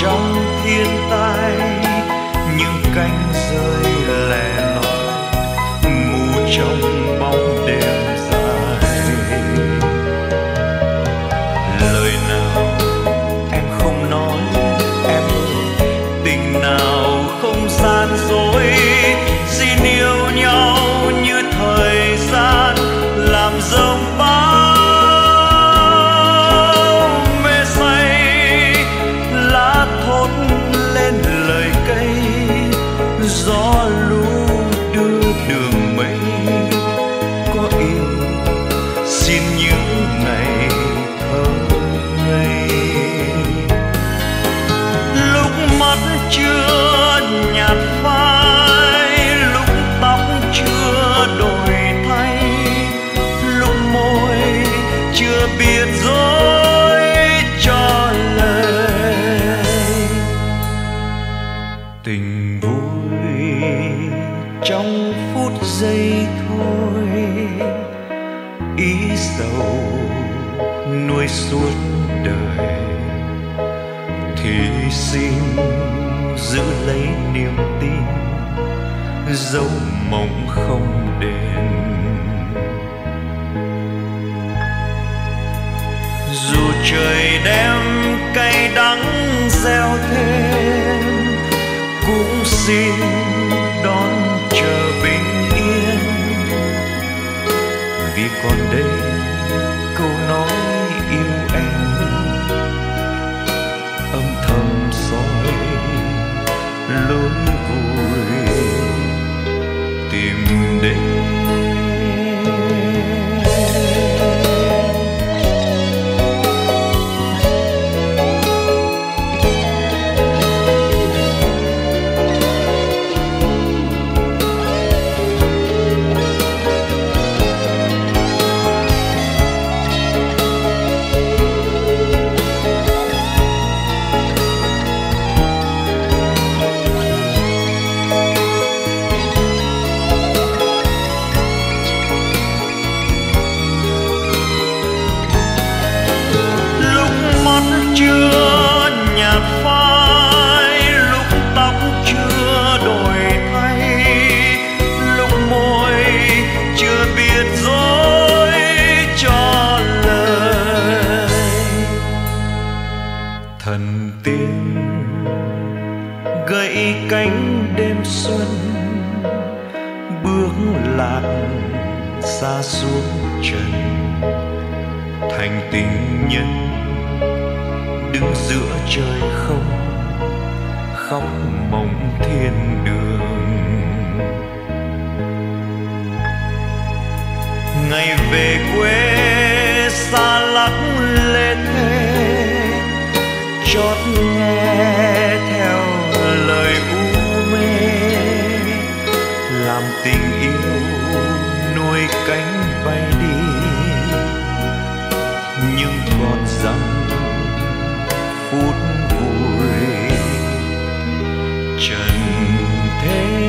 Trong thiên tai những cánh rơi là phút giây thôi, ý sầu nuôi suốt đời, thì xin giữ lấy niềm tin dẫu mộng không đến. Dù trời đem cay đắng gieo thêm, cũng xin đón chờ bình yên, vì còn đây câu nói yêu em âm thầm soi lối vui tìm đến. Xa xuống trần thành tình nhân, đứng giữa trời không khóc mộng thiên đường. Ngày về quê xa lắng lên thế, chót nghe theo lời u mê, làm tình yêu nuôi cánh bay đi, nhưng còn rằng phút vui trần thế.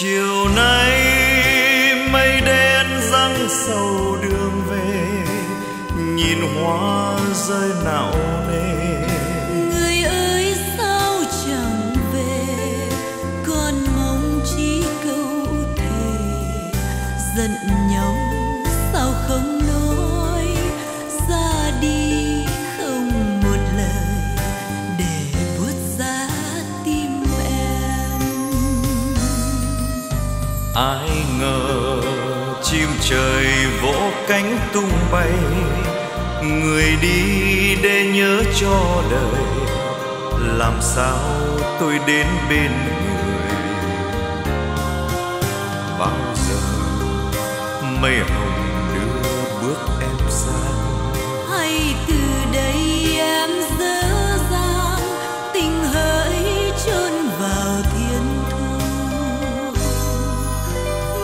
Chiều nay mây đen răng sâu đường về, nhìn hoa rơi nào nề. Người ơi sao chẳng về, con mong chỉ câu thề. Giận nhau sao không nói, ra đi không một lời, để buốt giá tim em. Ai ngờ chim trời vỗ cánh tung bay, người đi để nhớ cho đời. Làm sao tôi đến bên người, bao giờ mây hồng đưa bước em sang. Hay từ đây em dở dang, tình hỡi chôn vào thiên thu.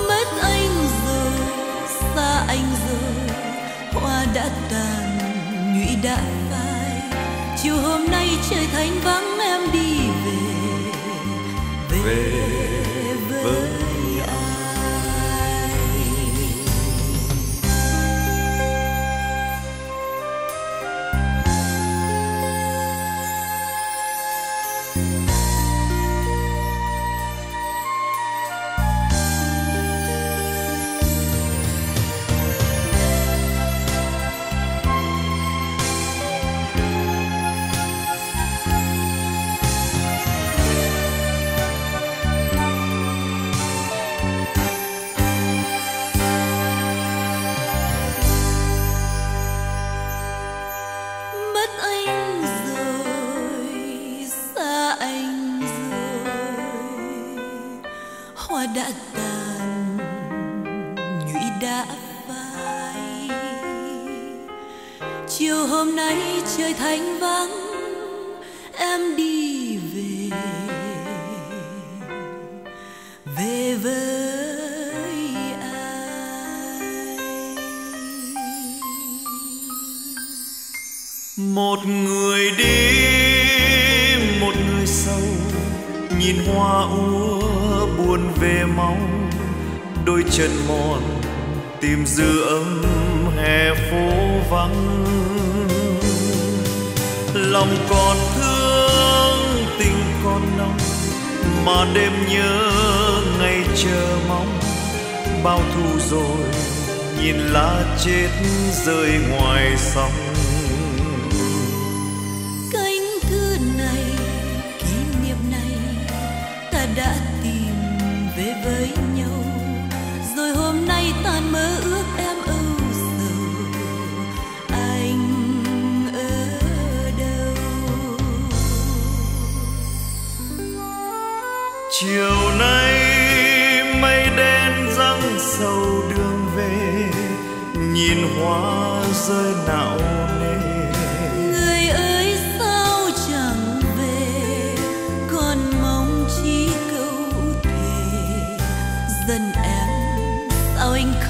Mất anh rồi, xa anh rồi, hoa đã tàn, nhụy đã phai. Chiều hôm nay trời thanh vắng, em đi về với. Một người đi, một người sâu, nhìn hoa úa buồn về máu. Đôi chân mòn tìm dư âm hè phố vắng. Lòng còn thương, tình còn nóng, mà đêm nhớ ngày chờ mong. Bao thu rồi nhìn lá chết rơi ngoài sông. Đã tìm về với nhau rồi, hôm nay tan mơ ước em âu sầu. Anh ở đâu? Chiều nay mây đen giăng sầu đường về, nhìn hoa rơi nào nề.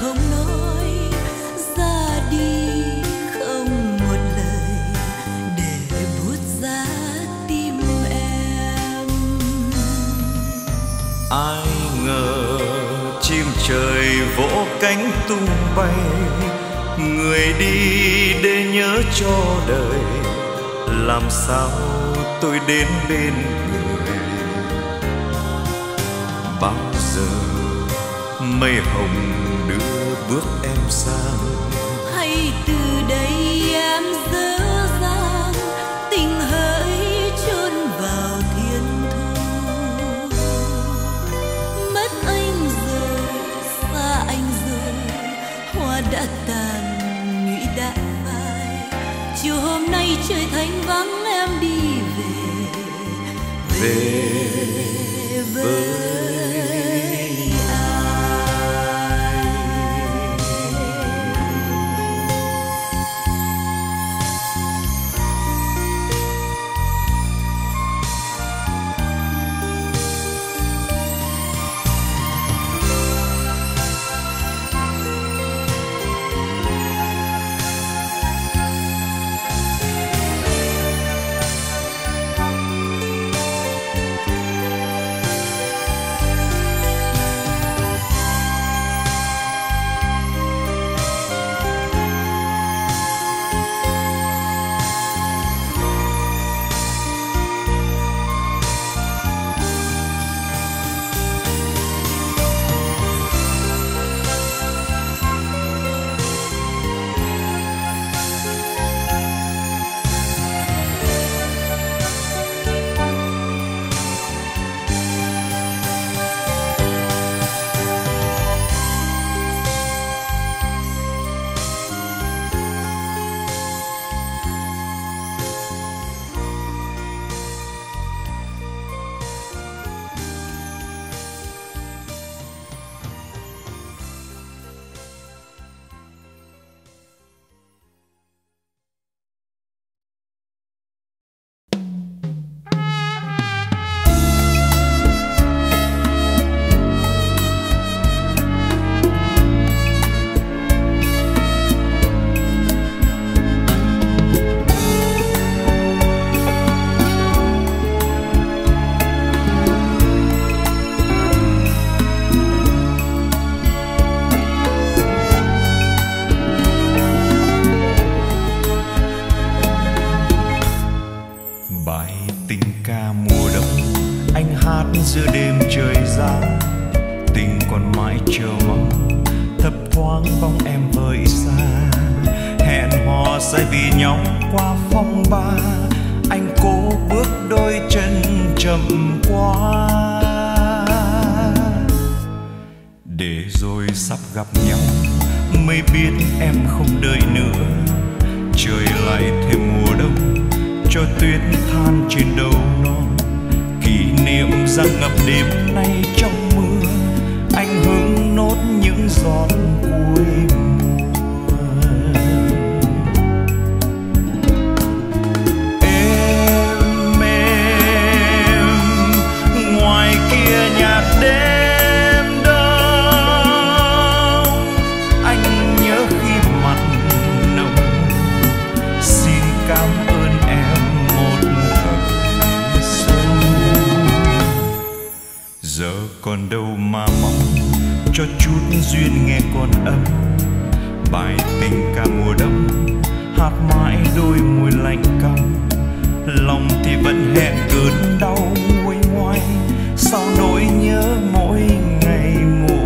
Không nói ra đi không một lời, để buốt giá tim em. Ai ngờ chim trời vỗ cánh tung bay, người đi để nhớ cho đời. Làm sao tôi đến bên người, bao giờ mây hồng đưa bước em sang. Hay từ đây em dở dang, tình hỡi chôn vào thiên thu. Mất anh rồi, xa anh rồi, hoa đã tàn, nhụy đã phai. Chiều hôm nay trời thanh vắng, em đi về với. giữa đêm trời giang, tình còn mãi chờ mong thấp thoáng bóng em vời xa. Hẹn hò sẽ vì nhau qua phong ba, anh cố bước đôi chân chậm qua, để rồi sắp gặp nhau mới biết em không đợi nữa. Trời lại thêm mùa đông cho tuyết than trên đầu non, kỷ niệm rằng ngập đêm nay trong mưa, anh hứng nốt những giọt cuối mùa. Em ngoài kia nhạc đêm còn đâu mà mong cho chút duyên nghe còn âm, bài tình ca mùa đông hát mãi đôi môi lạnh căm. Lòng thì vẫn hẹn cơn đau nguôi ngoai, sao nỗi nhớ mỗi ngày mỗi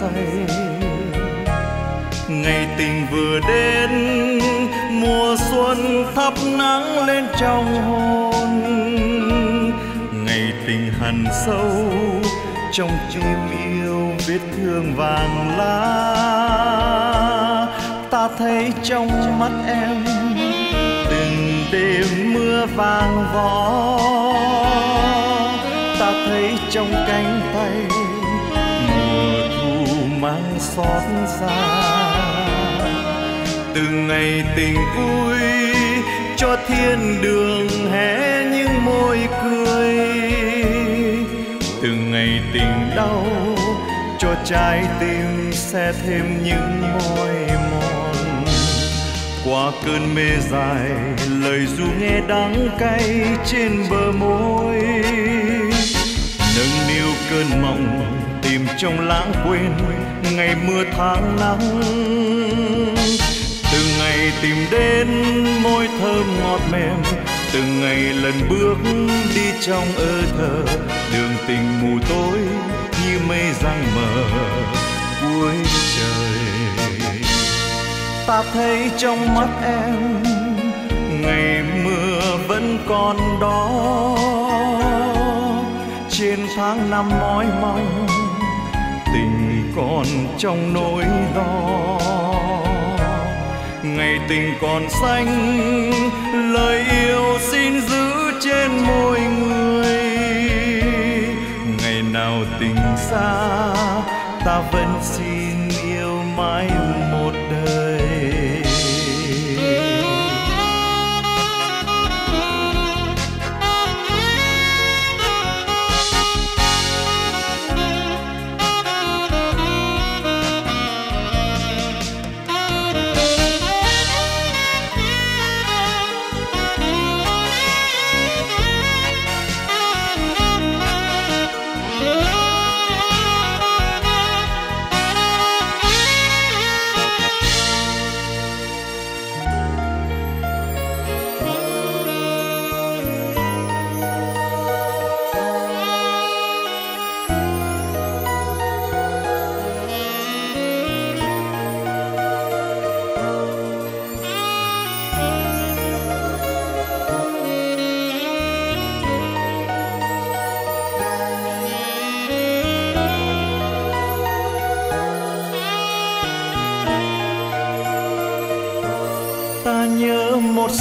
day. cho thiên đường hé những môi cười. Từng ngày tình đau cho trái tim sẽ thêm những mỏi mòn. Qua cơn mê dài lời ru nghe đắng cay trên bờ môi. Nâng niu cơn mộng tìm trong lãng quên ngày mưa tháng nắng. Từng ngày tìm đến môi thơm ngọt mềm, từng ngày lần bước đi trong ơ thơ. Đường tình mù tối như mây giăng mờ cuối trời. Ta thấy trong mắt em ngày mưa vẫn còn đó. Trên tháng năm mỏi mong tình còn trong nỗi lo. Ngày tình còn xanh lời yêu xin giữ trên môi người. Ngày nào tình xa ta vẫn xin yêu mãi một đời.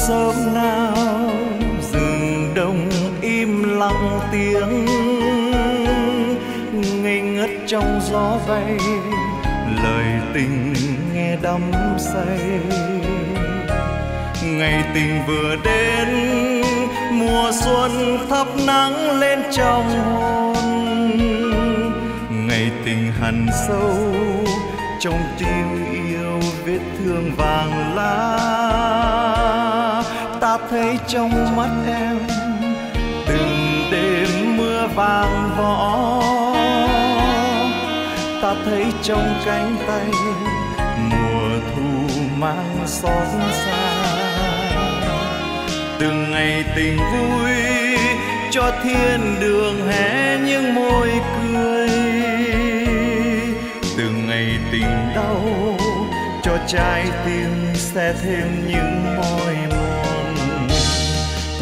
Sớm nào rừng đông im lặng tiếng ngây ngất trong gió bay. Lời tình nghe đắm say. Ngày tình vừa đến mùa xuân thắp nắng lên trong hồn. Ngày tình hằn sâu trong tim yêu vết thương vàng lá. Ta thấy trong mắt em từng đêm mưa vàng vỏ. Ta thấy trong cánh tay mùa thu mang xót xa. Từng ngày tình vui cho thiên đường hé những môi cười. Từng ngày tình đau cho trái tim sẽ thêm những mỏi.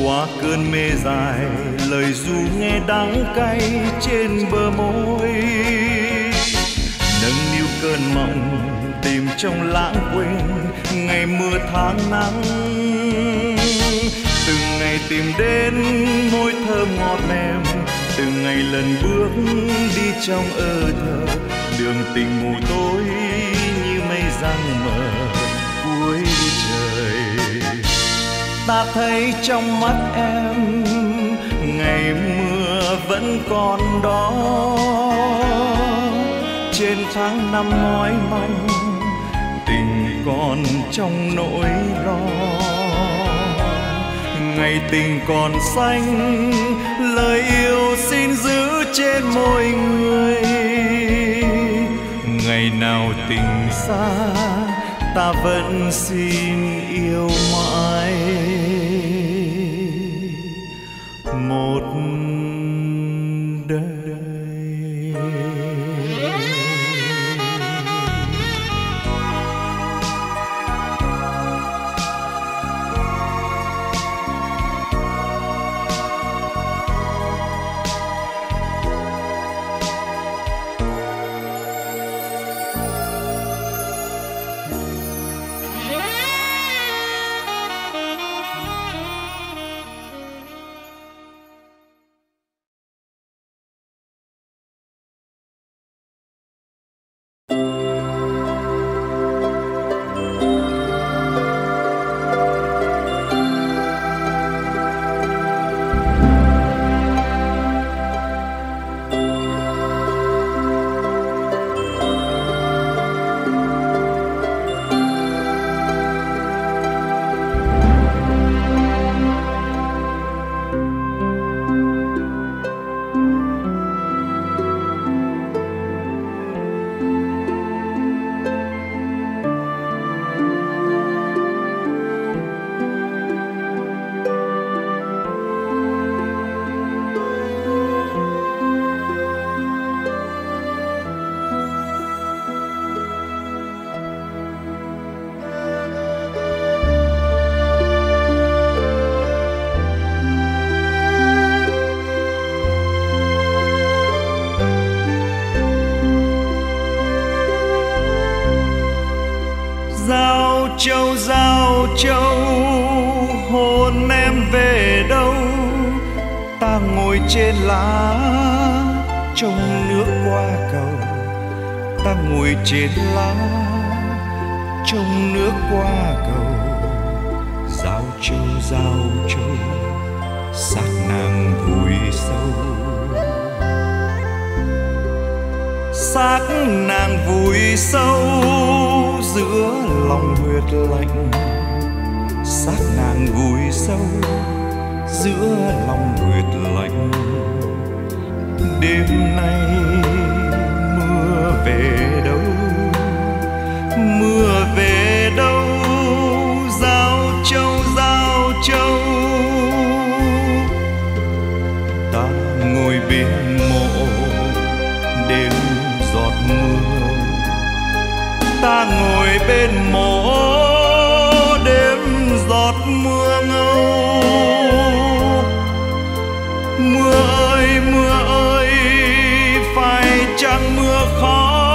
Qua cơn mê dài lời ru nghe đắng cay trên bờ môi. Nâng niu cơn mộng tìm trong lãng quên ngày mưa tháng nắng. Từng ngày tìm đến môi thơm ngọt mềm, từng ngày lần bước đi trong ơ thơ. Đường tình mù tối như mây giăng mờ cuối trời. Ta thấy trong mắt em ngày mưa vẫn còn đó. Trên tháng năm mỏi mong tình còn trong nỗi lo. Ngày tình còn xanh lời yêu xin giữ trên môi người. Ngày nào tình xa ta vẫn xin yêu mãi một đời. Châu giao châu, hồn em về đâu? Ta ngồi trên lá trông nước qua cầu, ta ngồi trên lá trông nước qua cầu. Giao châu giao châu, sát nàng vùi sâu, xác nàng vùi sâu giữa lòng huyệt lạnh, xác nàng vùi sâu giữa lòng huyệt lạnh. Đêm nay mưa về đâu, mưa về đâu? Giao châu giao châu, ta ngồi bên mộ đêm giọt mưa, ta ngồi bên mộ đêm giọt mưa ngâu. Mưa ơi phải chăng mưa khó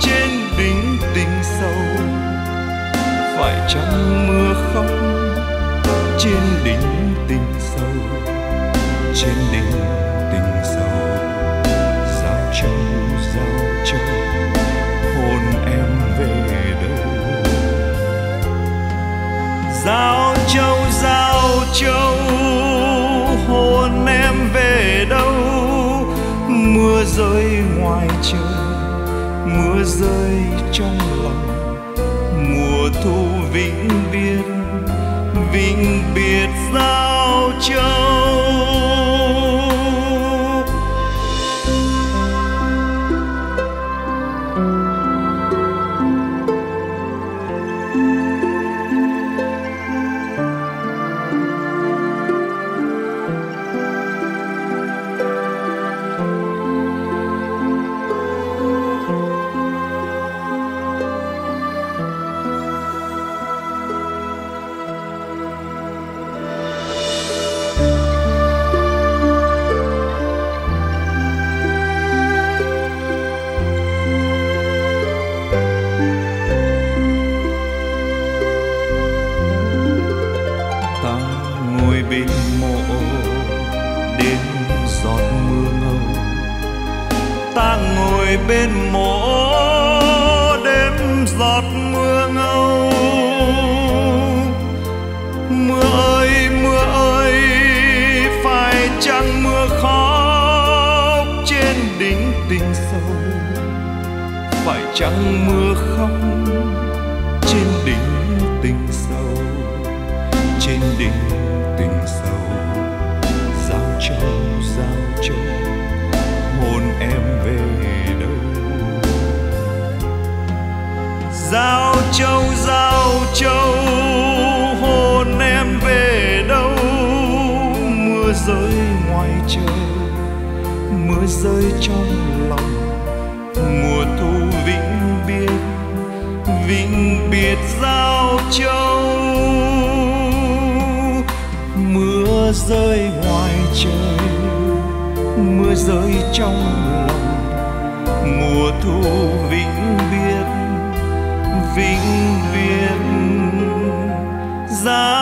trên đỉnh tình sâu, phải chăng mưa khóc trên đỉnh tình sâu, trên đỉnh tình sâu. Giao châu giao châu, hồn em về đâu? Giao châu giao châu, hồn em về đâu? Mưa rơi ngoài trời, mưa rơi trong lòng, mùa thu vĩnh biệt giao châu. Bên mộ đêm giọt mưa ngâu. Mưa ơi phải chăng mưa khóc trên đỉnh tình sâu, phải chăng mưa khóc trên đỉnh tình sâu, trên đỉnh tình sâu. Giao châu giao châu, hồn em về. Giao châu giao châu, hồn em về đâu? Mưa rơi ngoài trời, mưa rơi trong lòng, mùa thu vĩnh biệt giao châu. Mưa rơi ngoài trời, mưa rơi trong lòng, mùa thu vĩnh biệt giao